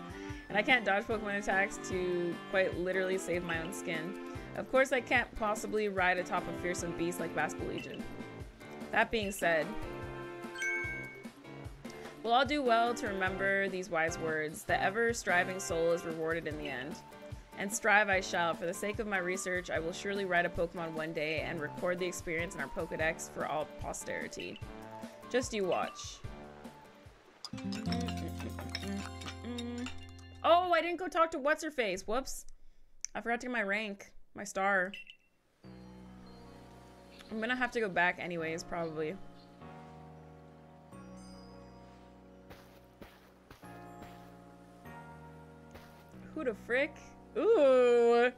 And I can't dodge Pokemon attacks to quite literally save my own skin. Of course I can't possibly ride atop a fearsome beast like Basculegion. That being said, we'll all do well to remember these wise words. The ever-striving soul is rewarded in the end. And strive I shall. For the sake of my research, I will surely ride a Pokemon one day and record the experience in our Pokedex for all posterity. Just you watch. Oh, I didn't go talk to What's-Her-Face. Whoops. I forgot to get my rank. My star. I'm gonna have to go back anyways, probably. Who the frick? Ooh.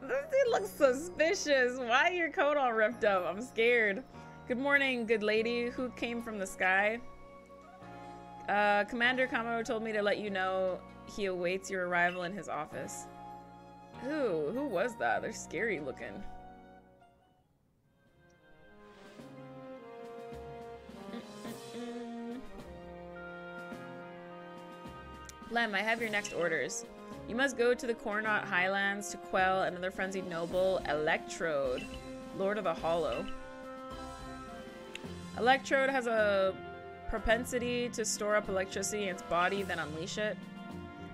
This dude looks suspicious. Why your coat all ripped up? I'm scared. Good morning, good lady. Who came from the sky? Commander Kamado told me to let you know he awaits your arrival in his office. Who was that? They're scary looking. Lem, I have your next orders. You must go to the Cornot Highlands to quell another frenzied noble, Electrode, Lord of the Hollow. Electrode has a propensity to store up electricity in its body, then unleash it.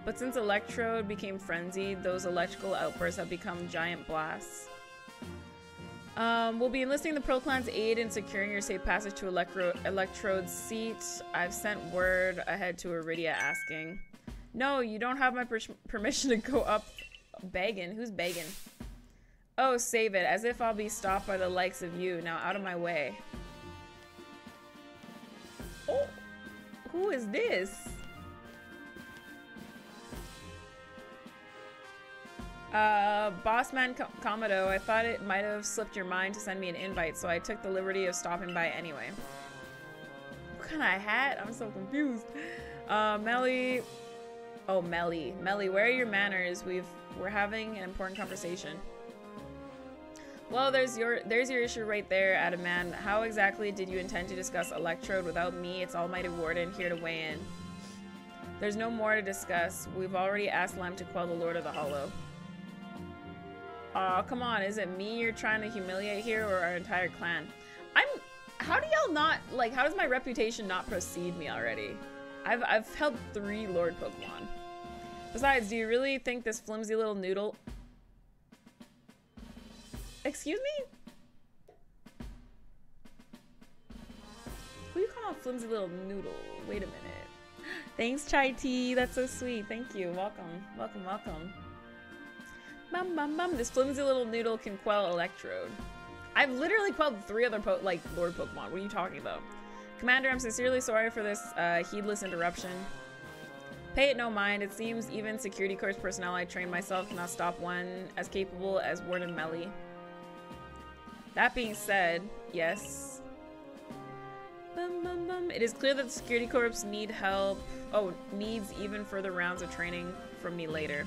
But since Electrode became frenzied, those electrical outbursts have become giant blasts. We'll be enlisting the Pearl Clan's aid in securing your safe passage to Electrode's seat. I've sent word ahead to Iridia asking. No, you don't have my permission to go up begging. Who's begging? Oh, save it. As if I'll be stopped by the likes of you. Now out of my way. Oh, who is this? Bossman Kamado, I thought it might have slipped your mind to send me an invite, so I took the liberty of stopping by anyway. What kind of hat? I'm so confused. Melli... Oh, Melli. Melli, where are your manners? We're having an important conversation. Well, there's your issue right there, Adaman. How exactly did you intend to discuss Electrode without me? It's Almighty Warden here to weigh in. There's no more to discuss. We've already asked Lem to quell the Lord of the Hollow. Aw, come on. Is it me you're trying to humiliate here or our entire clan? How do y'all not... Like, how does my reputation not precede me already? I've held 3 Lord Pokemon. Besides, do you really think this flimsy little noodle... Excuse me? Who you call a flimsy little noodle? Wait a minute. Thanks, Chai Tea. That's so sweet. Thank you. Welcome. Welcome, welcome. Bum, bum, bum. This flimsy little noodle can quell Electrode. I've literally quelled 3 other Lord Pokemon. What are you talking about? Commander, I'm sincerely sorry for this heedless interruption. Pay it no mind. It seems even security corps personnel I trained myself cannot stop one as capable as Warden Melli. That being said, yes. Bum, bum, bum. It is clear that the security corps need help. Oh, needs even further rounds of training from me later.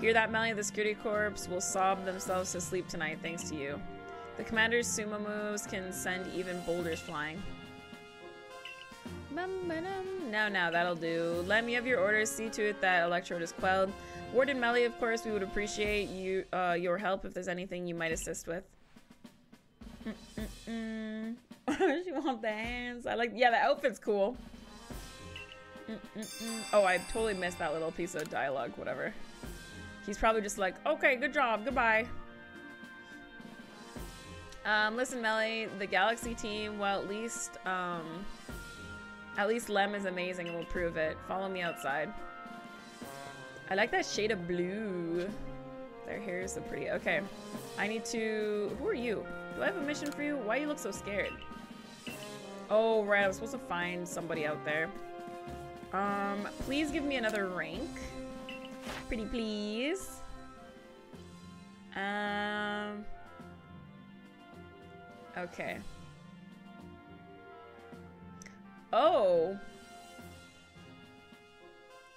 Hear that, Melli? The security corps will sob themselves to sleep tonight thanks to you. The commander's sumo moves can send even boulders flying. Now, that'll do. Lem, you have your orders. See to it that Electrode is quelled. Warden Melli, of course, we would appreciate you your help if there's anything you might assist with. She wants the hands. Yeah, the outfit's cool. Oh, I totally missed that little piece of dialogue, whatever. He's probably just like, okay, good job, goodbye. Listen, Melli, the Galaxy Team, well, at least Lem is amazing and will prove it. Follow me outside. I like that shade of blue. Their hair is so pretty. Okay, I need to... Who are you? Do I have a mission for you? Why you look so scared? Oh, right, I'm supposed to find somebody out there. Please give me another rank. Pretty please. Okay. Oh.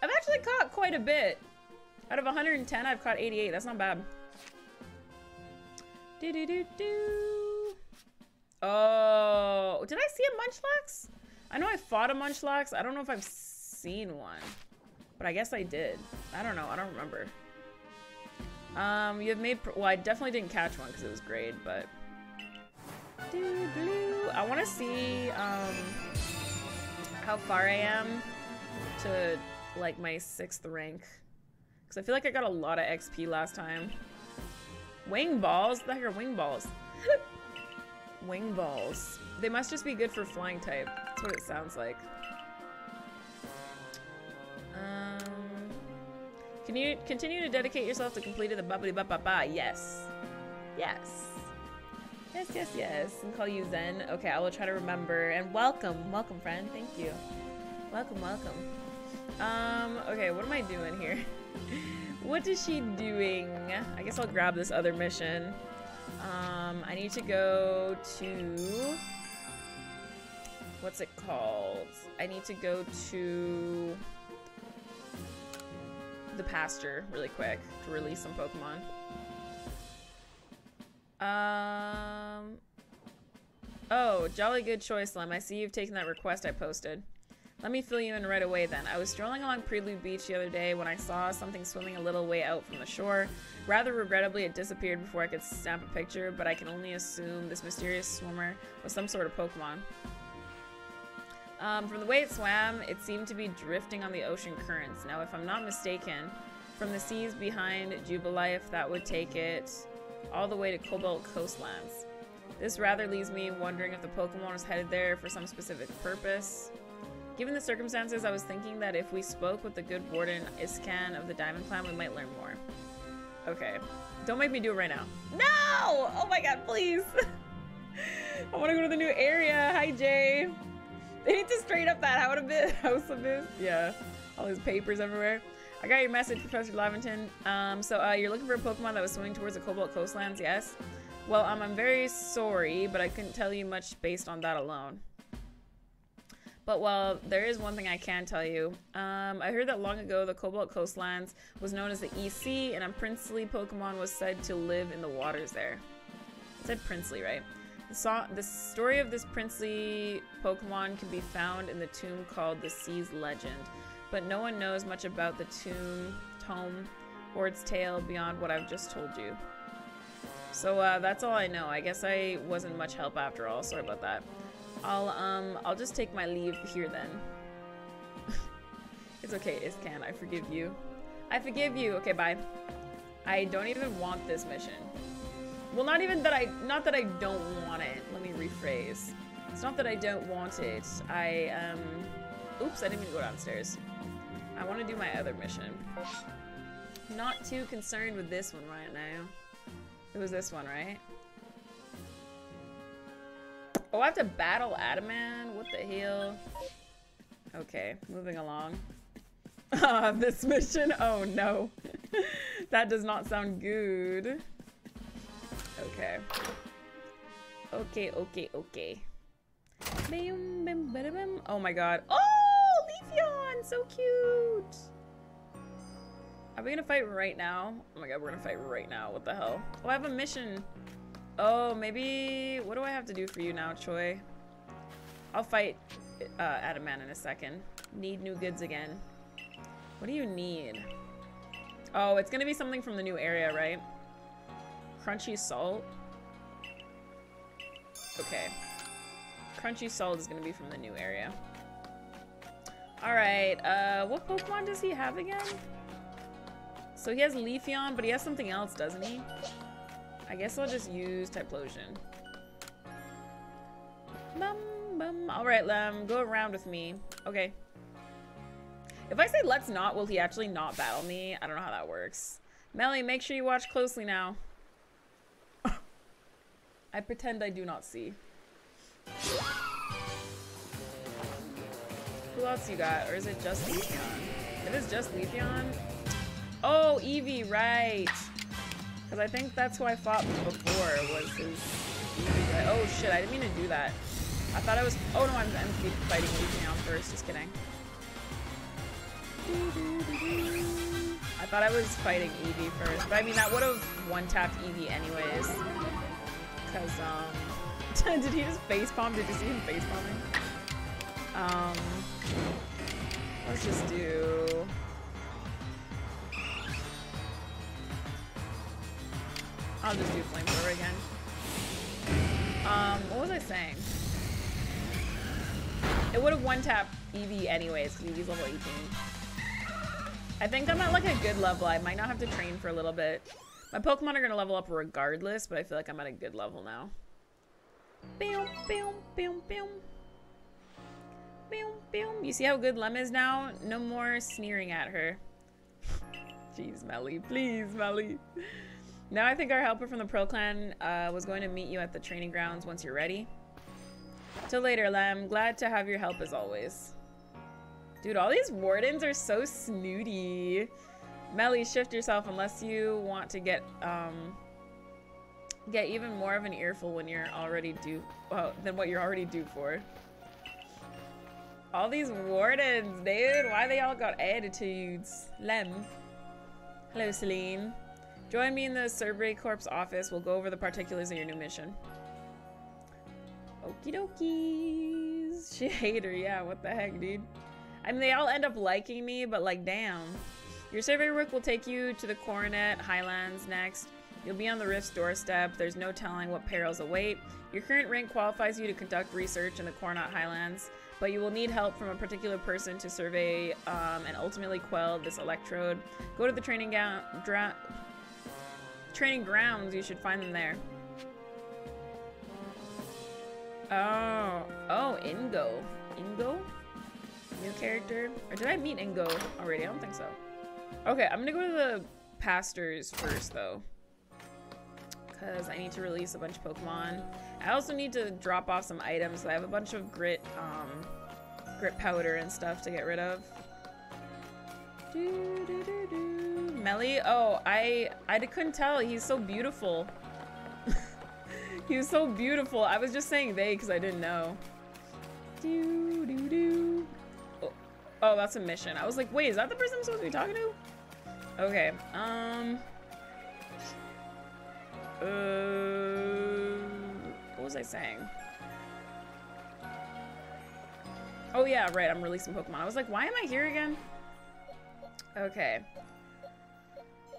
I've actually caught quite a bit. Out of 110, I've caught 88. That's not bad. Do-do-do-do. Oh. Did I see a Munchlax? I know I fought a Munchlax. I don't know if I've seen one. But I guess I did. I don't know. I don't remember. You have made... Well, I definitely didn't catch one because it was grade, but... I want to see how far I am to, like, my 6th rank. Because I feel like I got a lot of XP last time. Wing balls? What the heck are wing balls? Wing balls. They must just be good for flying type. That's what it sounds like. Can you continue to dedicate yourself to completing the ba-ba-ba-ba-ba? Yes. Yes. Yes, yes, yes. And call you Zen. Okay, I will try to remember. And welcome. Welcome, friend. Thank you. Welcome, welcome. Okay, what am I doing here? What is she doing? I guess I'll grab this other mission. I need to go to... what's it called? I need to go to... the pasture really quick to release some Pokemon. Oh, jolly good choice, Lem. I see you've taken that request I posted. Let me fill you in right away then. I was strolling along Prelude Beach the other day when I saw something swimming a little way out from the shore. Rather regrettably, it disappeared before I could snap a picture, but I can only assume this mysterious swimmer was some sort of Pokemon. From the way it swam, it seemed to be drifting on the ocean currents. Now, if I'm not mistaken, from the seas behind Jubilife, that would take it all the way to Cobalt Coastlands. This rather leaves me wondering if the Pokemon was headed there for some specific purpose. Given the circumstances, I was thinking that if we spoke with the good warden Iscan of the Diamond Clan, we might learn more. Okay. Don't make me do it right now. No! Oh my god, please! I want to go to the new area. Hi, Jay. They need to straighten up that house of this. Yeah. All these papers everywhere. I got your message, Professor Laventon. So you're looking for a Pokemon that was swimming towards the Cobalt Coastlands, yes? Well, I'm very sorry, but I couldn't tell you much based on that alone. But, well, there is one thing I can tell you. I heard that long ago the Cobalt Coastlands was known as the EC, and a princely Pokemon was said to live in the waters there. It said princely, right? The story of this princely Pokemon can be found in the tomb called the Sea's Legend, but no one knows much about the tome, or its tale beyond what I've just told you. So, that's all I know. I guess I wasn't much help after all. Sorry about that. I'll just take my leave here then. It's okay, Iscan. I forgive you. I forgive you. Okay, bye. I don't even want this mission. Well, not that I don't want it. Let me rephrase. It's not that I don't want it. Oops, I didn't mean to go downstairs. I want to do my other mission. Not too concerned with this one right now. It was this one, right? Oh, I have to battle Adaman? What the hell? Okay, moving along. This mission? Oh, no. That does not sound good. Okay. Okay. Oh my god. Oh, Leafeon! So cute! Are we gonna fight right now? Oh my god, we're gonna fight right now. What the hell? Oh, I have a mission. Oh, maybe... what do I have to do for you now, Choi? I'll fight Adaman in a second. Need new goods again. What do you need? Oh, it's gonna be something from the new area, right? Crunchy salt? Okay. Crunchy salt is gonna be from the new area. Alright, what Pokemon does he have again? So he has Leafeon, but he has something else, doesn't he? I guess I'll just use Typhlosion. Alright, Lem, go around with me. Okay. If I say let's not, will he actually not battle me? I don't know how that works. Melli, make sure you watch closely now. I pretend I do not see. Who else you got? Or is it just Leafeon? If it's just Leafeon... oh, Eevee, right! Because I think that's who I fought before, was his... oh shit, I didn't mean to do that. I thought I was... oh no, I'm fighting Leafeon first, just kidding. I thought I was fighting Eevee first, but I mean, that would've one-tapped Eevee anyways. Because, did he just facepalm? Did you see him facepalming? Let's just do... I'll just do flamethrower again. What was I saying? It would have one-tapped Eevee anyways, because Eevee's level 18. I think I'm at like a good level. I might not have to train for a little bit. My Pokemon are gonna level up regardless, but I feel like I'm at a good level now. You see how good Lem is now? No more sneering at her. Jeez, Melli. Please, Melli. Now I think our helper from the Pearl Clan was going to meet you at the training grounds once you're ready. Till later, Lem. Glad to have your help as always. Dude, all these Wardens are so snooty. Melli, shift yourself unless you want to get even more of an earful when you're already due, well, than what you're already due for. All these Wardens, dude. Why they all got attitudes? Lem. Hello, Celine. Join me in the Survey Corps office. We'll go over the particulars of your new mission. Okie dokies. She hater, yeah, what the heck, dude. I mean, they all end up liking me, but like, damn. Your survey work will take you to the Coronet Highlands next. You'll be on the Rift's doorstep. There's no telling what perils await. Your current rank qualifies you to conduct research in the Coronet Highlands, but you will need help from a particular person to survey and ultimately quell this Electrode. Go to the training grounds. You should find them there. Oh, Ingo. Ingo? New character? Or did I meet Ingo already? I don't think so. Okay, I'm gonna go to the pastures first, though. Because I need to release a bunch of Pokemon. I also need to drop off some items. I have a bunch of grit powder and stuff to get rid of. Melli? Oh, I couldn't tell. He's so beautiful. He was so beautiful. I was just saying they because I didn't know. Oh, that's a mission. I was like, wait, is that the person I'm supposed to be talking to? Okay. What was I saying? Oh, yeah, right. I'm releasing Pokemon. I was like, why am I here again? Okay.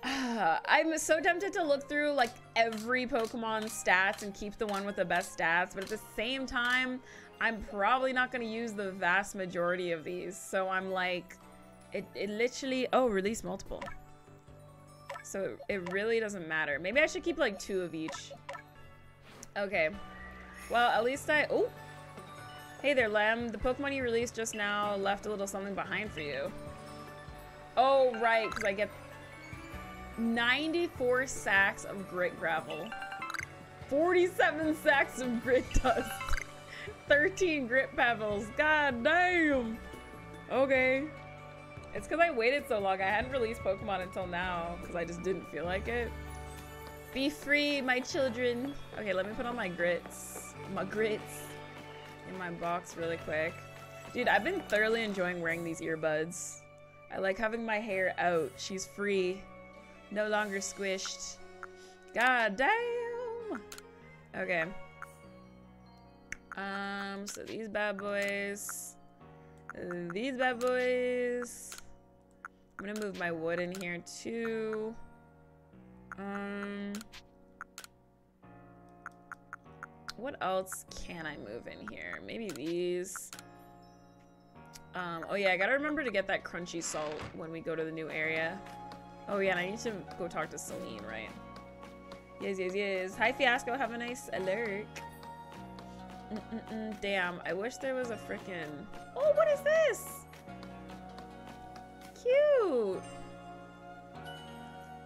I'm so tempted to look through, like, every Pokemon stats and keep the one with the best stats, but at the same time, I'm probably not going to use the vast majority of these. So I'm like, it literally... Oh, release multiple. So it really doesn't matter. Maybe I should keep, like, 2 of each. Okay. Well, at least I... Oh! Hey there, Lem. The Pokemon you released just now left a little something behind for you. Oh, right, because I get... 94 sacks of grit gravel, 47 sacks of grit dust, 13 grit pebbles. God damn. Okay. It's because I waited so long. I hadn't released Pokemon until now because I just didn't feel like it. Be free, my children. Okay, let me put on my grits in my box really quick. Dude, I've been thoroughly enjoying wearing these earbuds. I like having my hair out. She's free. No longer squished. God damn! Okay. So these bad boys. These bad boys. I'm gonna move my wood in here too. What else can I move in here? Maybe these. Oh yeah, I gotta remember to get that crunchy salt when we go to the new area. Oh yeah, and I need to go talk to Celine, right? Yes, yes, yes. Hi, Fiasco. Have a nice alert. Damn, I wish there was a frickin'... Oh, what is this? Cute.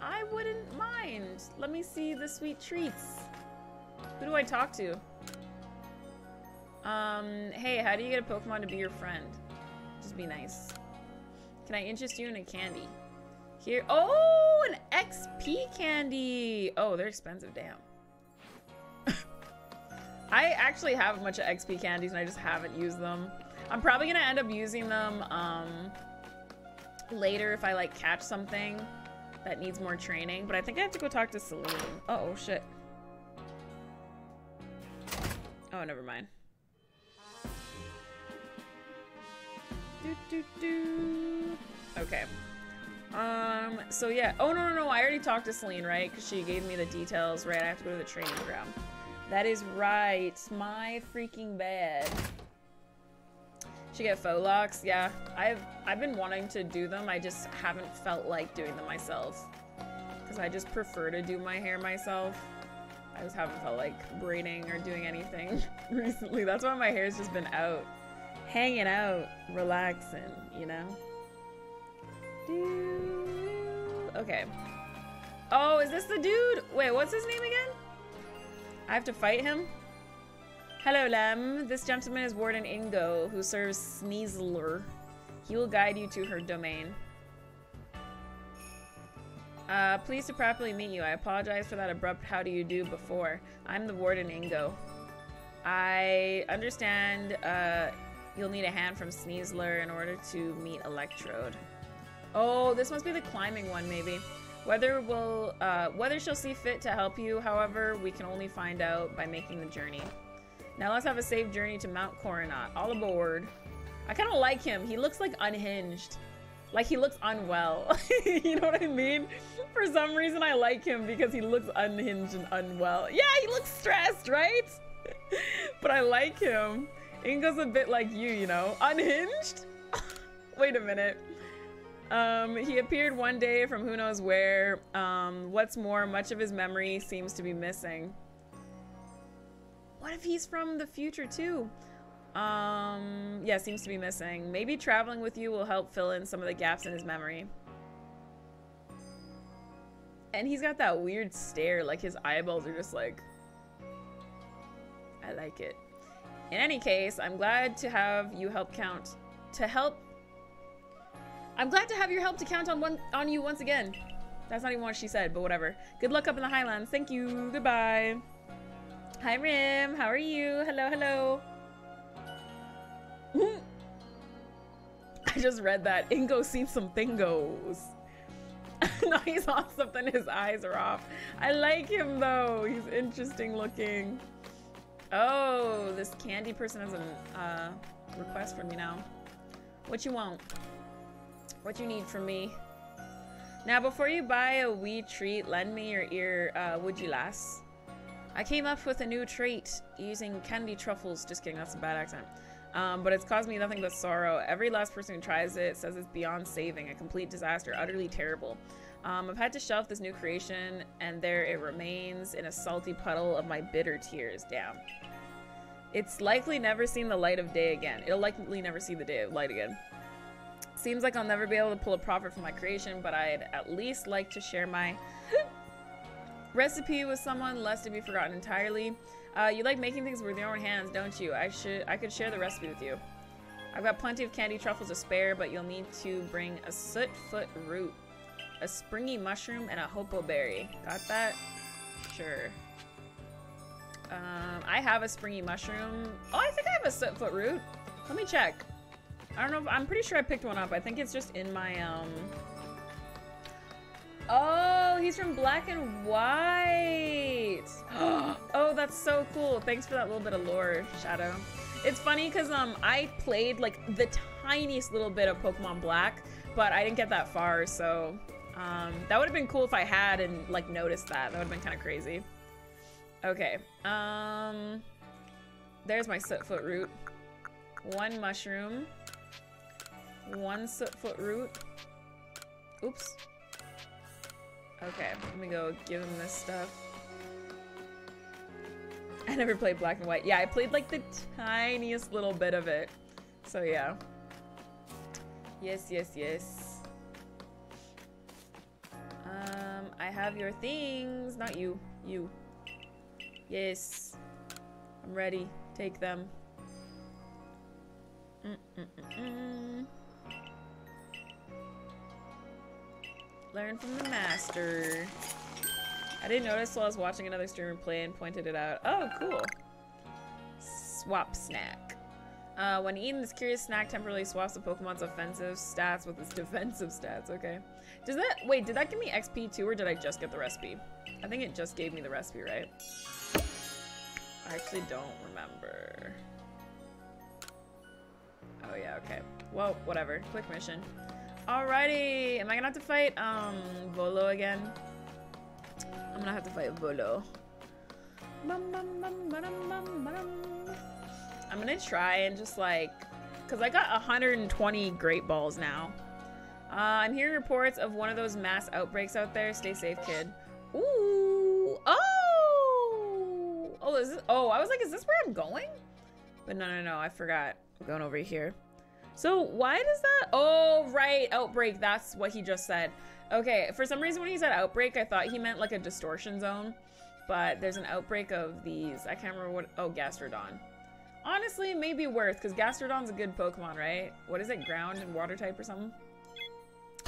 I wouldn't mind. Let me see the sweet treats. Who do I talk to? Hey, how do you get a Pokemon to be your friend? Just be nice. Can I interest you in a candy? Here, oh, an XP candy. Oh, they're expensive, damn. I actually have a bunch of XP candies and I just haven't used them. I'm probably gonna end up using them later if I like catch something that needs more training, but I think I have to go talk to Celine. Oh, shit. Oh, never mind. Okay. So yeah. Oh, no, no, no. I already talked to Celine, right? Because she gave me the details, right? I have to go to the training ground. That is right. My freaking bad. Should get faux locks. Yeah. I've been wanting to do them. I just haven't felt like doing them myself. Because I just prefer to do my hair myself. I just haven't felt like braiding or doing anything recently. That's why my hair's just been out. Hanging out. Relaxing, you know? Okay. Oh, is this the dude? Wait, what's his name again? I have to fight him? Hello, Lem. This gentleman is Warden Ingo, who serves Sneasler. He will guide you to her domain. Pleased to properly meet you. I apologize for that abrupt how do you do before. I'm the warden Ingo. I understand you'll need a hand from Sneasler in order to meet Electrode. Oh, this must be the climbing one, maybe. Whether she'll see fit to help you, however, we can only find out by making the journey. Now let's have a safe journey to Mount Coronat. All aboard. I kind of like him. He looks, like, unhinged. Like, he looks unwell. You know what I mean? For some reason, I like him because he looks unhinged and unwell. Yeah, he looks stressed, right? But I like him. Ingo's a bit like you, you know? Unhinged? Wait a minute. He appeared one day from who knows where. What's more, much of his memory seems to be missing. What if he's from the future, too? Yeah, seems to be missing. Maybe traveling with you will help fill in some of the gaps in his memory. And he's got that weird stare, like his eyeballs are just like... I like it. In any case, I'm glad to have you help count. I'm glad to have your help to count on you once again. That's not even what she said, but whatever. Good luck up in the Highlands. Thank you. Goodbye. Hi, Rim. How are you? Hello, hello. I just read that. Ingo's seen some thingos. No, he saw something. His eyes are off. I like him, though. He's interesting looking. Oh, this candy person has a request from me now. What you want? What you need from me? Now, before you buy a wee treat, lend me your ear, would you, lass? I came up with a new treat using candy truffles. Just kidding, that's a bad accent. But it's caused me nothing but sorrow. Every last person who tries it says it's beyond saving, a complete disaster, utterly terrible. I've had to shelf this new creation, and there it remains in a salty puddle of my bitter tears. Damn. It's likely never seen the light of day again. It'll likely never see the day of light again. Seems like I'll never be able to pull a profit from my creation, but I'd at least like to share my recipe with someone, lest it be forgotten entirely. You like making things with your own hands, don't you? I could share the recipe with you. I've got plenty of candy truffles to spare, but you'll need to bring a soot-foot root, a springy mushroom, and a hopo berry. Got that? Sure. I have a springy mushroom. Oh, I think I have a soot-foot root. Let me check. I don't know if, I'm pretty sure I picked one up. I think it's just in my, Oh, he's from Black and White! Oh, that's so cool. Thanks for that little bit of lore, Shadow. It's funny because, I played, like, the tiniest little bit of Pokemon Black, but I didn't get that far, so... that would have been cool if I had and, like, noticed that. That would have been kind of crazy. Okay. There's my soot-foot root. One mushroom. One soot-foot root. Oops. Okay, let me go give him this stuff. I never played Black and White. Yeah, I played like the tiniest little bit of it. So yeah. Yes, yes, yes. I have your things. Not you. You. Yes. I'm ready. Take them. Learn from the master. I didn't notice while I was watching another streamer play and pointed it out. Oh, cool. Swap snack. When eaten, this curious snack temporarily swaps the Pokemon's offensive stats with its defensive stats. Okay. Does that... Wait, did that give me XP too, or did I just get the recipe? I think it just gave me the recipe, right? I actually don't remember. Oh, yeah, okay. Well, whatever. Quick mission. Alrighty, am I gonna have to fight Volo again? I'm gonna have to fight Volo. I'm gonna try and just like, cause I got 120 great balls now. I'm hearing reports of one of those mass outbreaks out there. Stay safe, kid. Ooh, oh, oh, is this, oh, I was like, is this where I'm going? But no, no, no, I forgot. I'm going over here. So why does that... Oh, right. Outbreak. That's what he just said. Okay. For some reason, when he said outbreak, I thought he meant like a distortion zone. But there's an outbreak of these. I can't remember what... Oh, Gastrodon. Honestly, maybe worth, because Gastrodon's a good Pokemon, right? What is it, ground and water type or something?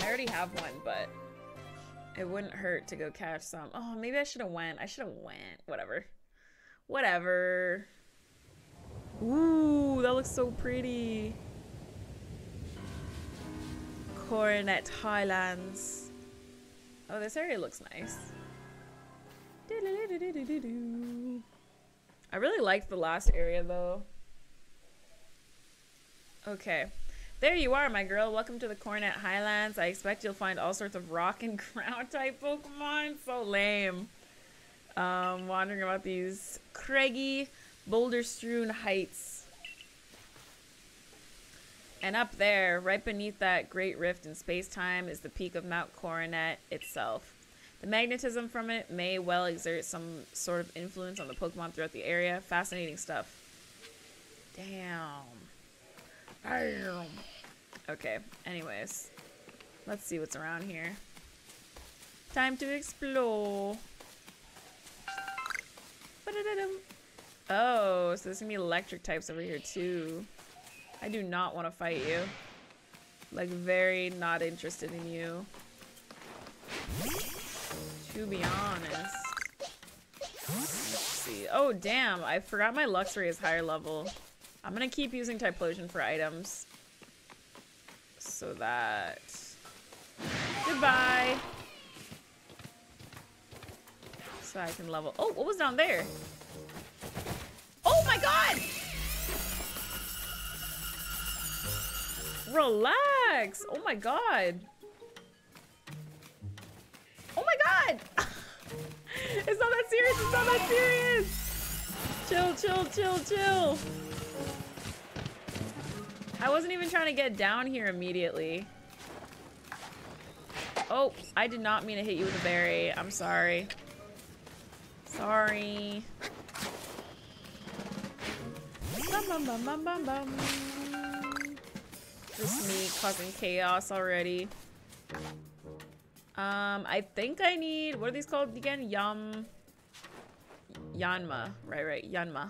I already have one, but it wouldn't hurt to go catch some. Oh, maybe I should have went. I should have went. Whatever. Whatever. Ooh, that looks so pretty. Coronet Highlands. Oh, this area looks nice. I really liked the last area, though. Okay. There you are, my girl. Welcome to the Coronet Highlands. I expect you'll find all sorts of rock and ground-type Pokemon. So lame. Wandering about these craggy, boulder-strewn heights. And up there, right beneath that great rift in space-time, is the peak of Mount Coronet itself. The magnetism from it may well exert some sort of influence on the Pokemon throughout the area. Fascinating stuff. Damn. Damn. Okay, anyways. Let's see what's around here. Time to explore. Oh, so there's gonna be electric types over here too. I do not want to fight you. Like, very not interested in you. To be honest. Let's see. Oh, damn. I forgot my Luxray is higher level. I'm going to keep using Typhlosion for items. So that... Goodbye! So I can level... Oh, what was down there? Oh my god! Relax! Oh my god! Oh my god! It's not that serious! It's not that serious! Chill, chill, chill, chill! I wasn't even trying to get down here immediately. Oh, I did not mean to hit you with a berry. I'm sorry. Sorry. Bum, bum, bum, bum, bum, bum. Just me causing chaos already. I think I need, what are these called again? Yanma. Right, Yanma.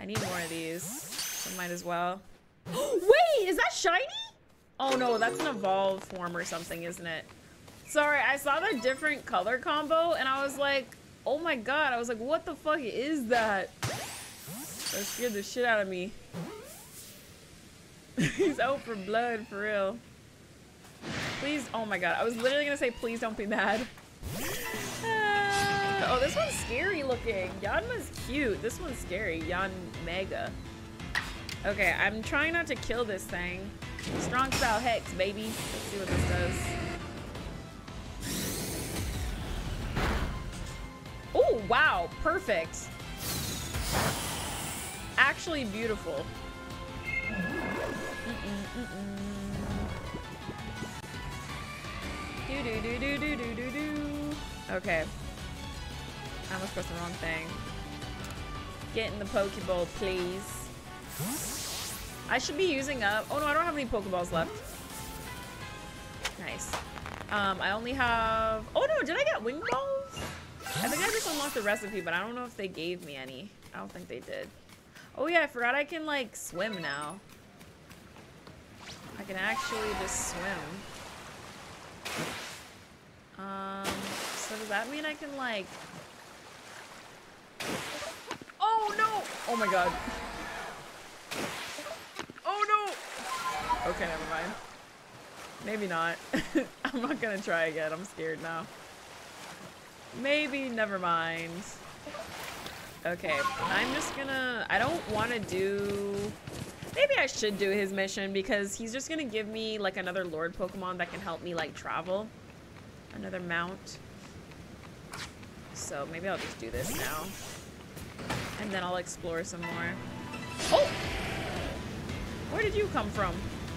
I need more of these. So might as well. Wait, is that shiny? Oh no, that's an evolved form or something, isn't it? Sorry, I saw the different color combo and I was like, oh my god, I was like, what the fuck is that? That scared the shit out of me. He's out for blood, for real. Please, oh my god, I was literally gonna say please don't be mad. Oh, this one's scary looking. Yanma's cute. This one's scary. Yanmega. Okay, I'm trying not to kill this thing. Strong style hex, baby. Let's see what this does. Oh, wow, perfect. Actually beautiful. Okay. I almost pressed the wrong thing. Get in the Pokeball, please. I should be using up... Oh no, I don't have any Pokeballs left. Nice. I only have... Oh no, did I get Wing Balls? I think I just unlocked the recipe, but I don't know if they gave me any. I don't think they did. Oh yeah, I forgot I can, like, swim now. I can actually just swim. So does that mean I can, like... Oh no! Oh my god. Oh no! Okay, never mind. Maybe not. I'm not gonna try again. I'm scared now. Maybe, never mind. Okay, I'm just gonna... I don't want to do... Maybe I should do his mission because he's just gonna give me, like, another Lord Pokemon that can help me, like, travel. Another mount. So maybe I'll just do this now. And then I'll explore some more. Oh! Where did you come from?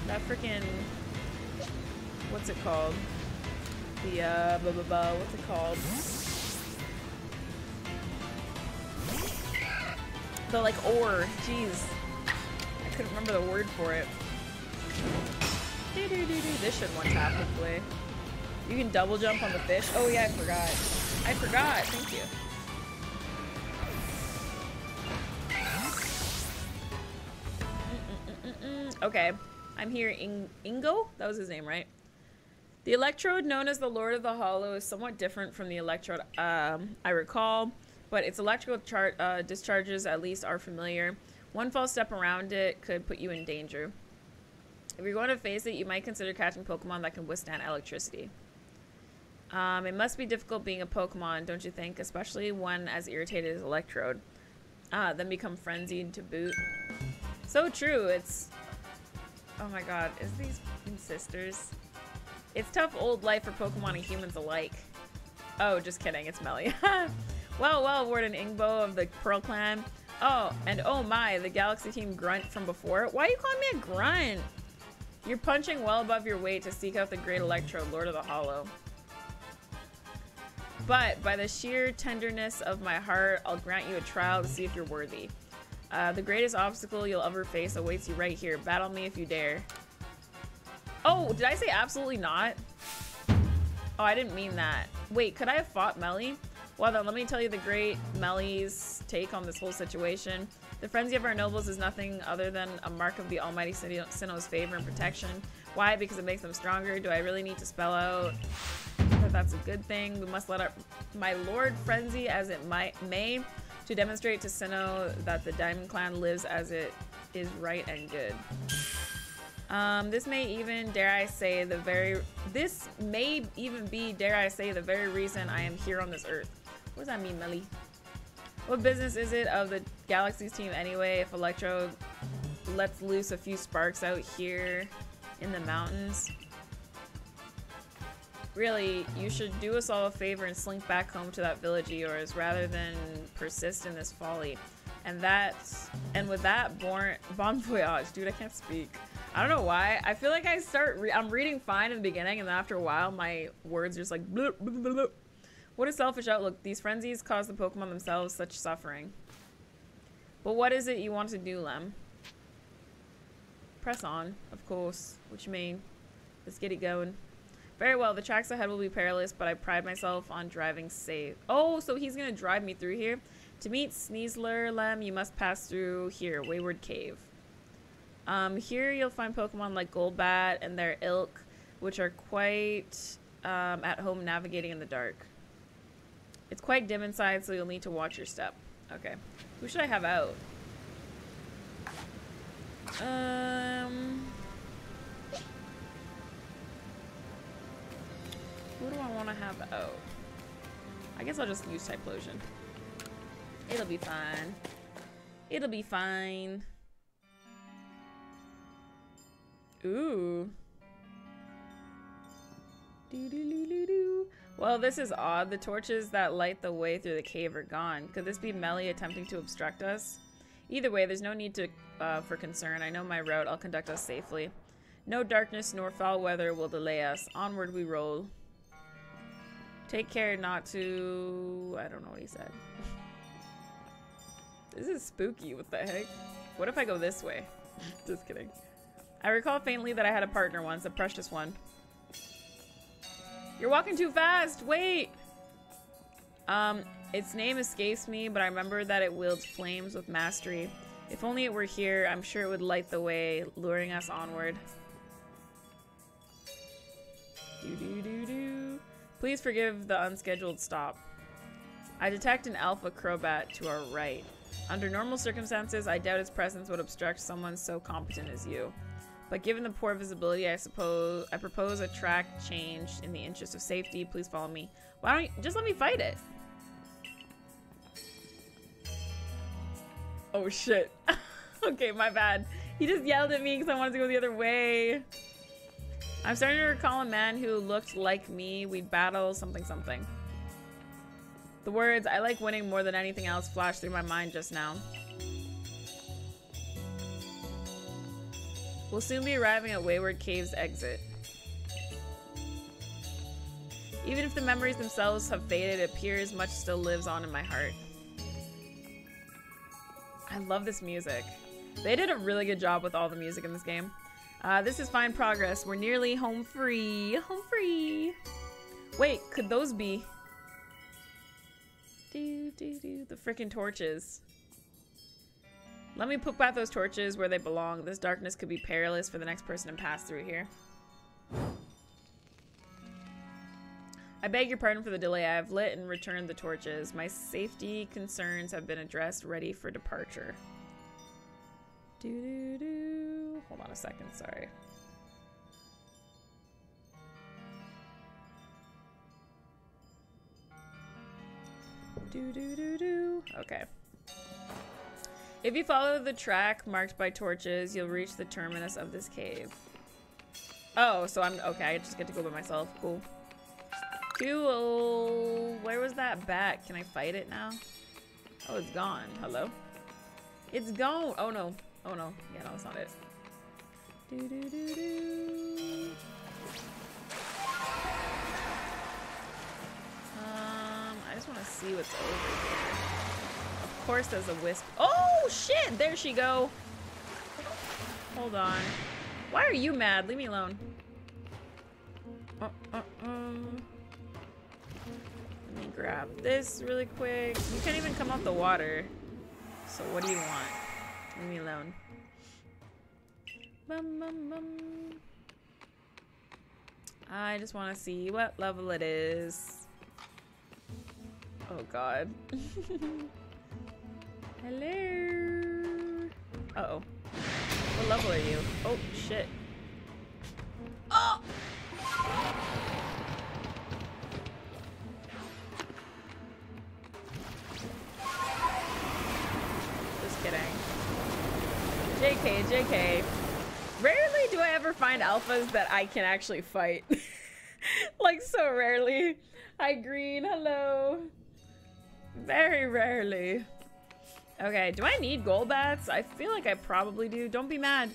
That freaking... What's it called? The, blah, blah, blah. What's it called? The, like, ore. Jeez. I couldn't remember the word for it. Do-do-do-do. This should one tap, hopefully. You can double jump on the fish. Oh, yeah, I forgot. I forgot. Thank you. Okay. I'm here. Ingo? That was his name, right? The Electrode known as the Lord of the Hollow is somewhat different from the Electrode I recall, but its electrical discharges at least are familiar. One false step around it could put you in danger. If you're going to face it, you might consider catching Pokemon that can withstand electricity. It must be difficult being a Pokemon, don't you think? Especially one as irritated as Electrode. Then become frenzied to boot. So true, it's... Oh my god, is these sisters? It's tough old life for Pokemon and humans alike. Oh, just kidding, it's Melli. Well, well, Warden Ingbo of the Pearl Clan. Oh, and oh my, the Galaxy Team grunt from before. Why are you calling me a grunt? You're punching well above your weight to seek out the great Electrode, Lord of the Hollow. But by the sheer tenderness of my heart, I'll grant you a trial to see if you're worthy. The greatest obstacle you'll ever face awaits you right here. Battle me if you dare. Oh, did I say absolutely not? Oh, I didn't mean that. Wait, could I have fought Melli? Well then, let me tell you the great Melli's take on this whole situation. The frenzy of our nobles is nothing other than a mark of the almighty Sinnoh's favor and protection. Why? Because it makes them stronger. Do I really need to spell out that that's a good thing? We must let up my lord frenzy as it may to demonstrate to Sinnoh that the Diamond Clan lives as it is right and good. This may even, dare I say, the very reason I am here on this earth. What does that mean, Melli? What business is it of the Galaxy's team anyway if Electrode lets loose a few sparks out here in the mountains? Really, you should do us all a favor and slink back home to that village of yours rather than persist in this folly. And with that, bon voyage. Dude, I can't speak. I don't know why. I feel like I start, I'm reading fine in the beginning, and then after a while, my words are just like, bloop, bloop, bloop, bloop. What a selfish outlook. These frenzies cause the Pokemon themselves such suffering. But what is it you want to do, Lem? Press on, of course. What you mean? Let's get it going. Very well, the tracks ahead will be perilous, but I pride myself on driving safe. Oh, so he's gonna drive me through here? To meet Sneasler, Lem, you must pass through here, Wayward Cave. Here you'll find Pokemon like Golbat and their ilk, which are quite at home navigating in the dark. It's quite dim inside, so you'll need to watch your step. Okay. Who should I have out? Who do I want to have out? I guess I'll just use Typhlosion. It'll be fine. It'll be fine. Ooh. Doo -doo -doo -doo -doo. Well, this is odd. The torches that light the way through the cave are gone. Could this be Melli attempting to obstruct us? Either way, there's no need to for concern. I know my route. I'll conduct us safely. No darkness nor foul weather will delay us. Onward we roll. Take care not to... I don't know what he said. This is spooky. What the heck? What if I go this way? Just kidding. I recall faintly that I had a partner once, a precious one. You're walking too fast! Wait! Its name escapes me, but I remember that it wields flames with mastery. If only it were here, I'm sure it would light the way, luring us onward. Doo-doo-doo-doo. Please forgive the unscheduled stop. I detect an alpha Crobat to our right. Under normal circumstances, I doubt its presence would obstruct someone so competent as you. But given the poor visibility, I propose a track change in the interest of safety. Please follow me. Why don't you just let me fight it? Oh shit. Okay, my bad. He just yelled at me because I wanted to go the other way. I'm starting to recall a man who looked like me. We battle something something. The words, I like winning more than anything else, flashed through my mind just now. We'll soon be arriving at Wayward Cave's exit. Even if the memories themselves have faded, it appears much still lives on in my heart. I love this music. They did a really good job with all the music in this game. This is fine progress. We're nearly home free. Home free. Wait, could those be? The freaking torches. Let me put back those torches where they belong. This darkness could be perilous for the next person to pass through here. I beg your pardon for the delay. I have lit and returned the torches. My safety concerns have been addressed, ready for departure. Hold on a second, sorry. Okay. If you follow the track marked by torches, you'll reach the terminus of this cave. Oh, so I'm okay. I just get to go by myself. Cool. Cool. Where was that bat? Can I fight it now? Oh, it's gone. Hello. It's gone. Oh no. Oh no. Yeah, no, that's not it. I just want to see what's over here. Of course, there's a wisp. Oh shit! There she go. Hold on. Why are you mad? Leave me alone. Let me grab this really quick. You can't even come up the water. So what do you want? Leave me alone. I just want to see what level it is. Oh god. Hello. Uh-oh. What level are you? Oh shit. Oh! Just kidding. JK, JK. Rarely do I ever find alphas that I can actually fight. Like, so rarely. Hi, Green. Hello. Very rarely. Okay, do I need gold bats? I feel like I probably do. Don't be mad.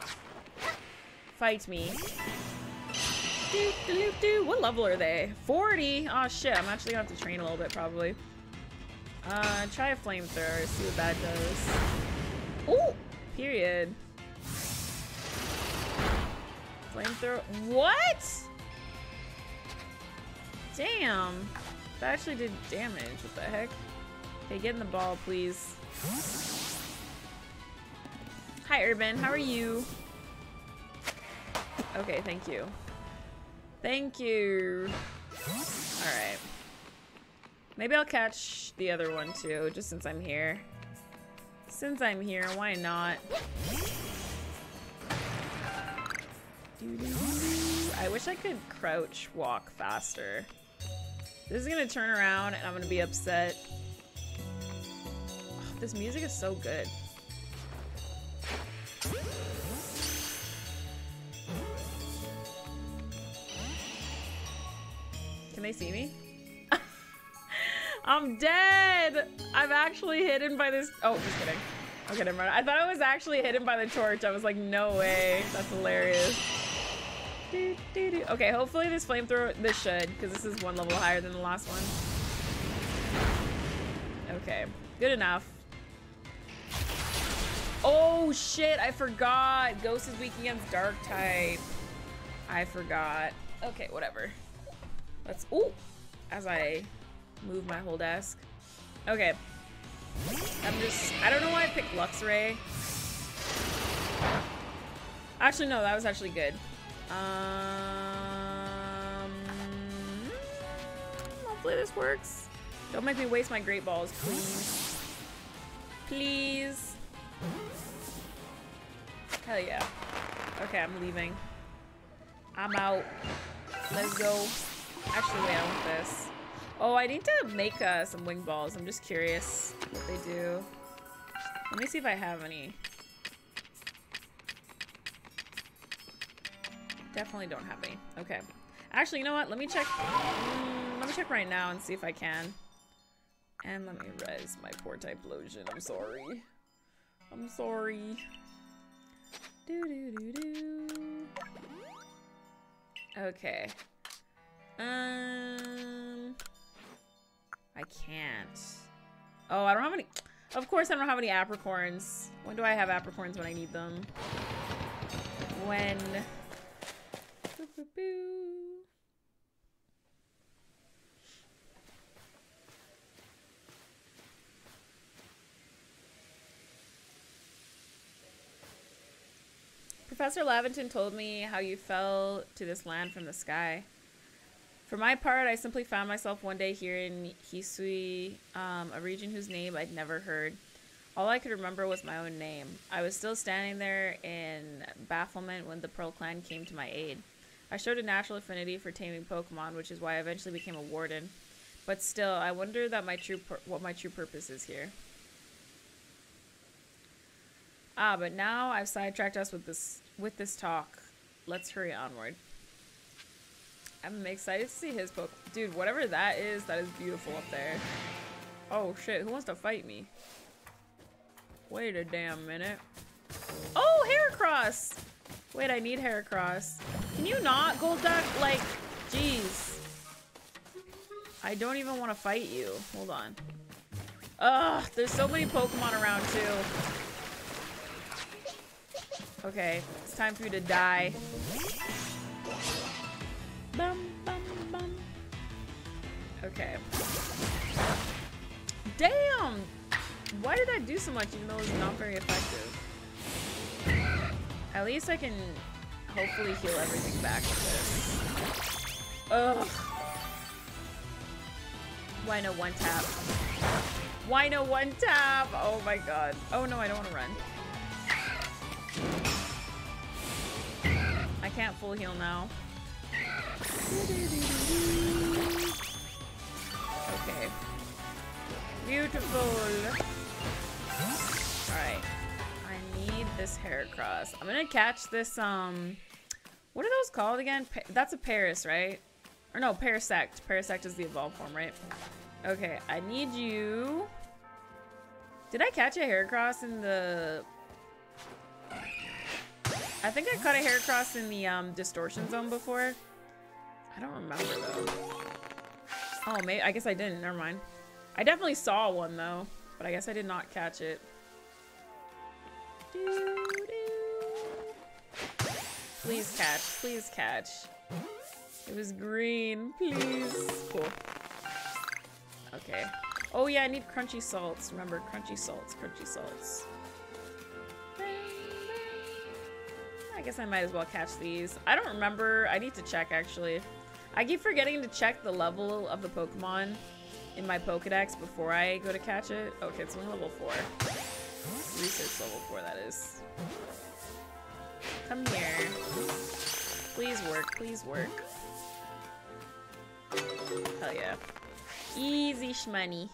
Aww. Fight me. Doo, doo, doo, doo. What level are they? 40? Aw, shit. I'm actually gonna have to train a little bit, probably. Try a flamethrower. See what that does. Ooh! Period. Flamethrower. What?! Damn! That actually did damage. What the heck? Okay, get in the ball, please. Hi, Urban. How are you? Okay, thank you. Thank you. Alright. Maybe I'll catch the other one, too, just since I'm here. Since I'm here, why not? I wish I could crouch walk faster. This is gonna turn around, and I'm gonna be upset. This music is so good. Can they see me? I'm dead! I'm actually hidden by this. Oh, just kidding. Okay, never mind. I thought I was actually hidden by the torch. I was like, no way. That's hilarious. Okay, hopefully this flamethrower, this should, because this is one level higher than the last one. Okay, good enough. Oh shit, I forgot. Ghost is weak against dark type. I forgot. Okay, whatever. Let's, ooh, as I move my whole desk. Okay. I don't know why I picked Luxray. Actually, no, that was actually good. Hopefully this works. Don't make me waste my great balls, please. Please. Hell yeah. Okay, I'm leaving. I'm out. Let's go. Actually, wait, I want this. Oh, I need to make some wing balls. I'm just curious what they do. Let me see if I have any. Definitely don't have any. Okay. Actually, you know what? Let me check. Let me check right now and see if I can. And let me res my poor Typhlosion. I'm sorry. I'm sorry. Okay. I can't. Oh, I don't have any. Of course I don't have any apricorns. When do I have apricorns? When I need them. When. Boo, boo, boo. Professor Laventon told me how you fell to this land from the sky. For my part, I simply found myself one day here in Hisui, a region whose name I'd never heard. All I could remember was my own name. I was still standing there in bafflement when the Pearl Clan came to my aid. I showed a natural affinity for taming Pokemon, which is why I eventually became a warden. But still, I wonder that what my true purpose is here. Ah, but now I've sidetracked us with this talk. Let's hurry onward. I'm excited to see his Pokemon. Dude, whatever that is beautiful up there. Oh shit, who wants to fight me? Wait a damn minute. Oh, Heracross! Wait, I need Heracross. Can you not, Golduck? Like, jeez. I don't even want to fight you. Hold on. Ugh, there's so many Pokemon around too. Okay, it's time for you to die. Bum, bum, bum. Okay. Damn! Why did I do so much even though it's not very effective? At least I can hopefully heal everything back with this. Ugh. Why no one tap? Why no one tap? Oh my god. Oh no, I don't want to run. I can't full heal now. Okay. Beautiful. Alright. I need this Heracross. I'm gonna catch this, what are those called again? That's a Paris, right? Or no, Parasect. Parasect is the evolved form, right? Okay, I need you. Did I catch a Heracross in the... I think I caught a Heracross in the, distortion zone before. I don't remember, though. Oh, maybe, I guess I didn't. Never mind. I definitely saw one, though. But I guess I did not catch it. Please catch. Please catch. It was green. Please. Cool. Okay. Oh, yeah, I need crunchy salts. Remember, crunchy salts. Crunchy salts. I guess I might as well catch these. I don't remember. I need to check, actually. I keep forgetting to check the level of the Pokemon in my Pokedex before I go to catch it. Okay, it's only level 4. Research level 4, that is. Come here. Please work. Please work. Hell yeah. Easy shmoney.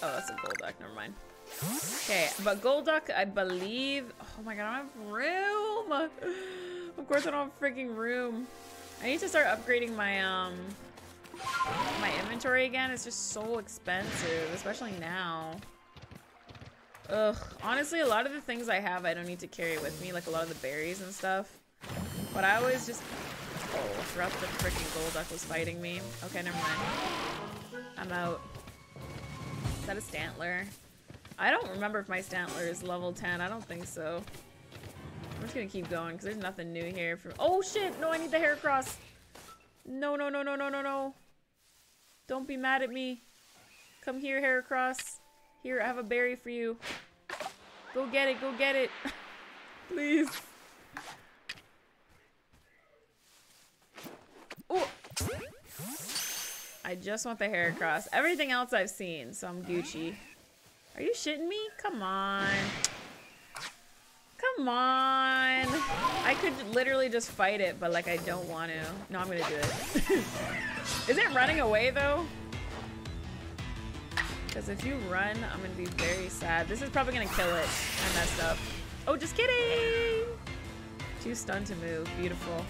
Oh, that's a Golduck. Never mind. Okay, but Golduck, I believe... Oh my god, I don't have room! Of course I don't have freaking room. I need to start upgrading my, my inventory again. It's just so expensive, especially now. Ugh. Honestly, a lot of the things I have I don't need to carry with me, like a lot of the berries and stuff. But I always just... Oh, throughout the freaking Golduck was fighting me. Okay, never mind. I'm out. Is that a Stantler? I don't remember if my Stantler is level 10. I don't think so. I'm just gonna keep going because there's nothing new here. Oh shit! No, I need the Heracross! No, no, no, no, no, no, no. Don't be mad at me. Come here, Heracross. Here, I have a berry for you. Go get it, go get it. Please. Oh! I just want the Heracross. Everything else I've seen, so I'm Gucci. Are you shitting me? Come on. Come on. I could literally just fight it, but like I don't want to. No, I'm gonna do it. Is it running away though? Because if you run, I'm gonna be very sad. This is probably gonna kill it. I messed up. Oh, just kidding. Too stunned to move. Beautiful.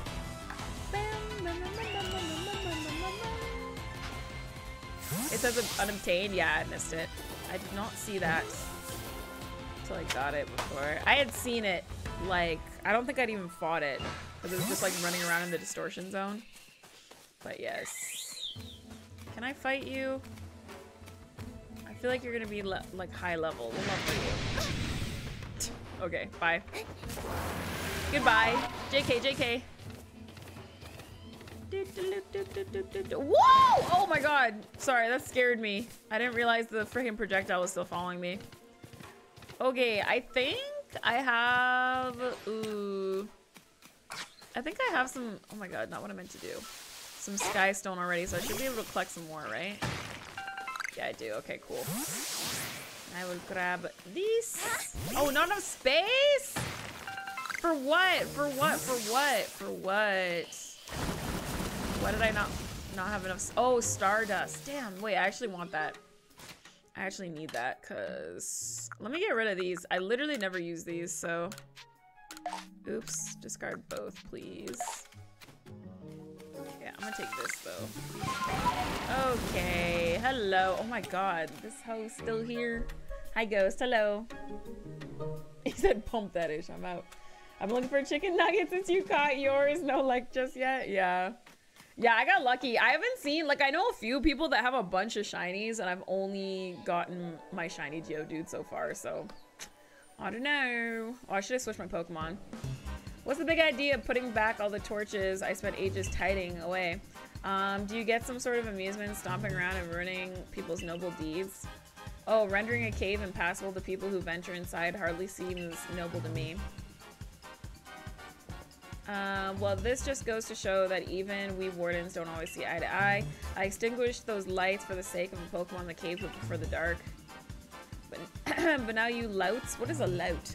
It says unobtained. Yeah, I missed it. I did not see that until I got it before. I had seen it, like, I don't think I'd even fought it because it was just like running around in the distortion zone. But yes. Can I fight you? I feel like you're gonna be like high level. We'll not fight you. Okay, bye. Goodbye. JK, JK. Whoa! Oh my god! Sorry, that scared me. I didn't realize the freaking projectile was still following me. Okay, I think I have... Ooh. I think I have some... Oh my god, not what I meant to do. Some Sky Stone already, so I should be able to collect some more, right? Yeah, I do. Okay, cool. I will grab these. Oh, not enough space? For what? For what? For what? For what? Why did I not have enough? Oh, Stardust. Damn. Wait, I actually want that. I actually need that, because... Let me get rid of these. I literally never use these, so... Oops. Discard both, please. Yeah, I'm gonna take this, though. Okay. Hello. Oh my god. This hoe's still here. Hi, Ghost. Hello. He said, pump that ish. I'm out. I'm looking for chicken nuggets since you caught yours. No luck just yet. Yeah. Yeah, I got lucky. I haven't seen, like, I know a few people that have a bunch of shinies, and I've only gotten my shiny Geodude so far, so I don't know. Oh, I should have switched my Pokemon. What's the big idea of putting back all the torches I spent ages tidying away? Do you get some sort of amusement stomping around and ruining people's noble deeds? Oh, rendering a cave impassable to people who venture inside hardly seems noble to me. Well, this just goes to show that even we wardens don't always see eye to eye. I extinguished those lights for the sake of a Pokemon in the cave who prefer the dark. But now you louts. What is a lout?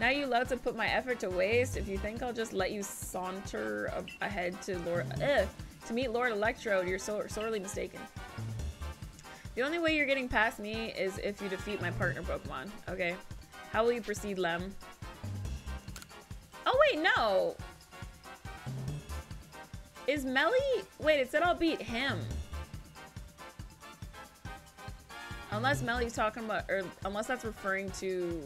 Now you louts have put my effort to waste. If you think I'll just let you saunter ahead to meet Lord Electrode, you're sorely mistaken. The only way you're getting past me is if you defeat my partner Pokemon. Okay. How will you proceed, Lem? Oh, wait, no. Is Melli... Wait, it said I'll beat him. Unless Melli's talking about... Or unless that's referring to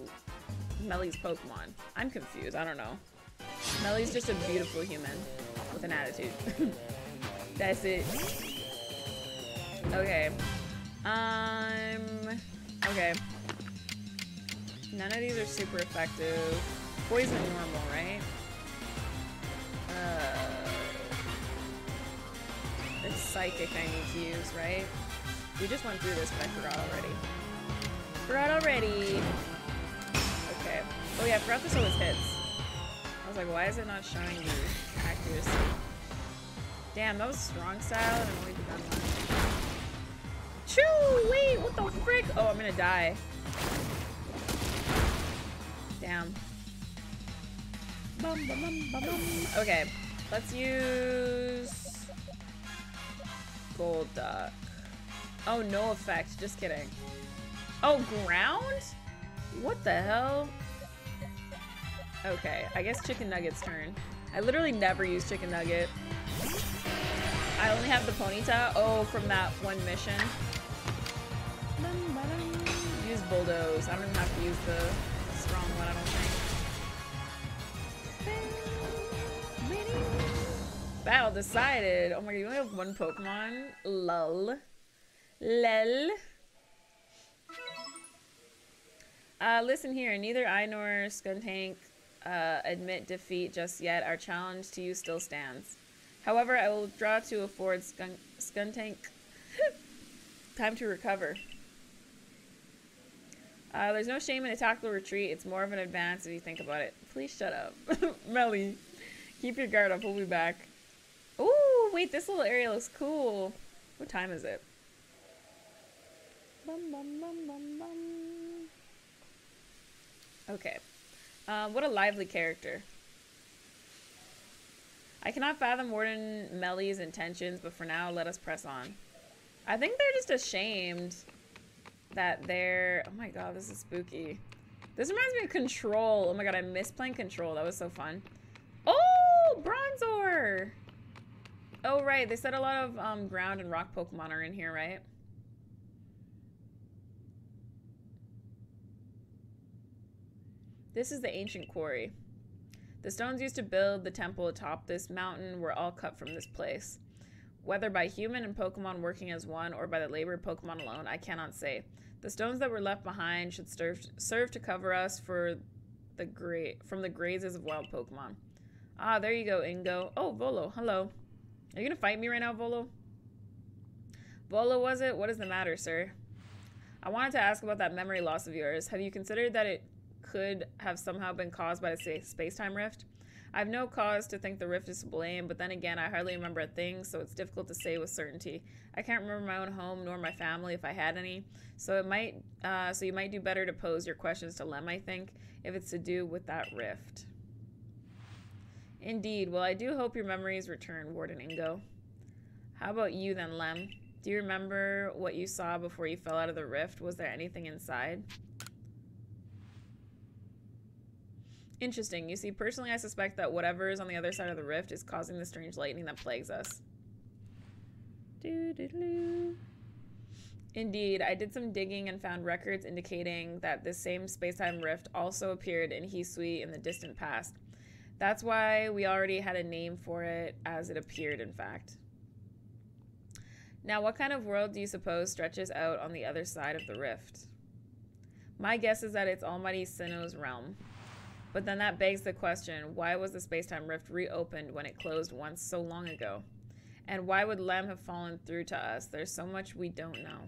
Melli's Pokemon. I'm confused. I don't know. Melli's just a beautiful human with an attitude. That's it. Okay. Okay. None of these are super effective. Poison normal, right? It's psychic I need to use, right? We just went through this, but I forgot already. Okay. Oh yeah, I forgot this always hits. I was like, why is it not showing you accuracy? Damn, that was strong style and I only did that one. Choo! Wait, what the frick? Oh, I'm gonna die. Damn. Bum, bum, bum, bum, bum. Okay, let's use Golduck. Oh, no effect. Just kidding. Oh, ground? What the hell? Okay, I guess Chicken Nugget's turn. I literally never use Chicken Nugget. I only have the Ponyta. Oh, from that one mission. Use Bulldoze. I don't even have to use the strong one, I don't think. Battle decided. Oh my god, you only have one Pokemon? Lol. Lel. Listen here, neither I nor Skuntank admit defeat just yet. Our challenge to you still stands. However, I will draw to afford Skuntank time to recover. There's no shame in a tactical retreat. It's more of an advance if you think about it. Please shut up. Melli, keep your guard up. We'll be back. Ooh, wait, this little area looks cool. What time is it? Bum, bum, bum, bum, bum. Okay. What a lively character. I cannot fathom Warden Melli's intentions, but for now, let us press on. I think they're just ashamed that they're... Oh my god, this is spooky. This reminds me of Control. Oh my god, I miss playing Control. That was so fun. Oh, Bronzor! Oh, right. They said a lot of ground and rock Pokemon are in here, right? This is the ancient quarry. The stones used to build the temple atop this mountain were all cut from this place. Whether by human and Pokemon working as one or by the labor of Pokemon alone, I cannot say. The stones that were left behind should serve to cover us from the grazes of wild Pokemon. Ah, there you go, Ingo. Oh, Volo, hello. Are you gonna fight me right now, Volo? Volo, was it? What is the matter, sir? I wanted to ask about that memory loss of yours. Have you considered that it could have somehow been caused by the space-time rift? I have no cause to think the rift is to blame, but then again, I hardly remember a thing, so it's difficult to say with certainty. I can't remember my own home nor my family if I had any, so it might. So you might do better to pose your questions to Lem, I think, if it's to do with that rift. Indeed. Well, I do hope your memories return, Warden Ingo. How about you then, Lem? Do you remember what you saw before you fell out of the rift? Was there anything inside? Interesting. You see, personally, I suspect that whatever is on the other side of the rift is causing the strange lightning that plagues us. Doo-doo-doo. Indeed, I did some digging and found records indicating that this same space-time rift also appeared in Hisui in the distant past. That's why we already had a name for it as it appeared, in fact. Now, what kind of world do you suppose stretches out on the other side of the rift? My guess is that it's Almighty Sinnoh's realm. But then that begs the question, why was the space-time rift reopened when it closed once so long ago? And why would Lem have fallen through to us? There's so much we don't know.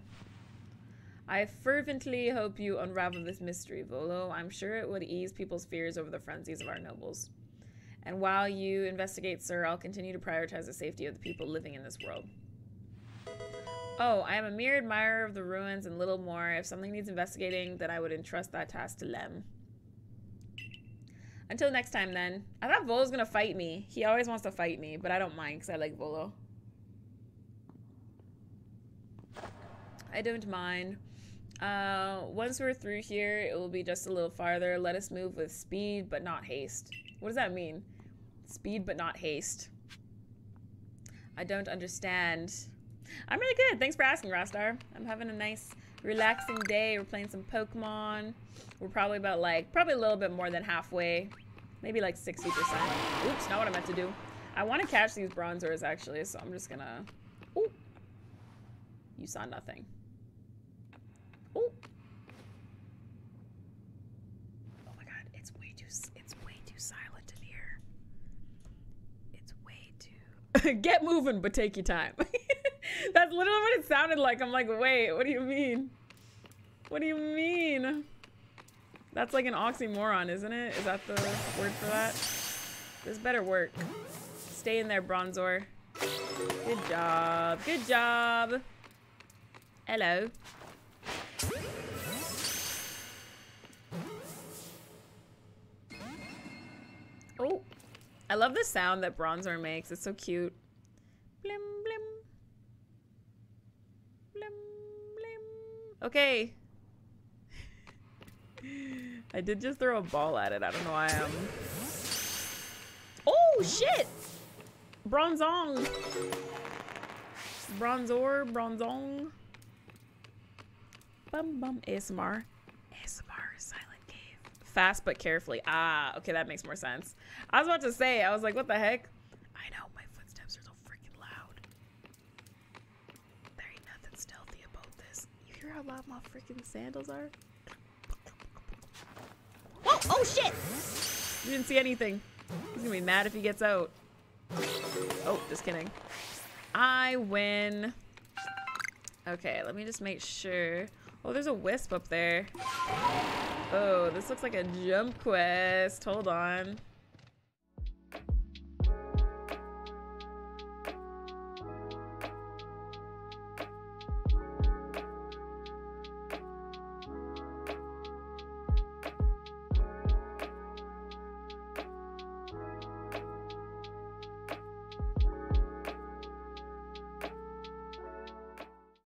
I fervently hope you unravel this mystery, Volo. I'm sure it would ease people's fears over the frenzies of our nobles. And while you investigate, sir, I'll continue to prioritize the safety of the people living in this world. Oh, I am a mere admirer of the ruins and little more. If something needs investigating, then I would entrust that task to Lem. Until next time, then. I thought Volo's gonna fight me. He always wants to fight me, but I don't mind because I like Volo. I don't mind. Once we're through here, it will be just a little farther. Let us move with speed, but not haste. What does that mean? Speed, but not haste. I don't understand. I'm really good. Thanks for asking, Rostar. I'm having a nice, relaxing day. We're playing some Pokemon. We're probably about like, probably a little bit more than halfway. Maybe like 60%. Oops, not what I meant to do. I want to catch these Bronzors actually, so I'm just gonna... Ooh. You saw nothing. Ooh. Oh my god, it's way too silent in here. It's way too... Get moving, but take your time. That's literally what it sounded like. I'm like, wait, what do you mean? What do you mean? That's like an oxymoron, isn't it? Is that the word for that? This better work. Stay in there, Bronzor. Good job. Good job. Hello. Oh. I love the sound that Bronzor makes. It's so cute. Blim, blim. Okay. I did just throw a ball at it. I don't know why I'm... Oh, shit! Bronzong! Bronzor, Bronzong. Bum bum ASMR. ASMR Silent Cave. Fast but carefully. Ah, okay, that makes more sense. I was about to say, I was like, what the heck? I know, my footsteps are so freaking loud. There ain't nothing stealthy about this. You hear how loud my freaking sandals are? Whoa! Oh, shit! You didn't see anything. He's gonna be mad if he gets out. Oh, just kidding. I win. Okay, let me just make sure. Oh, there's a wisp up there. Oh, this looks like a jump quest. Hold on.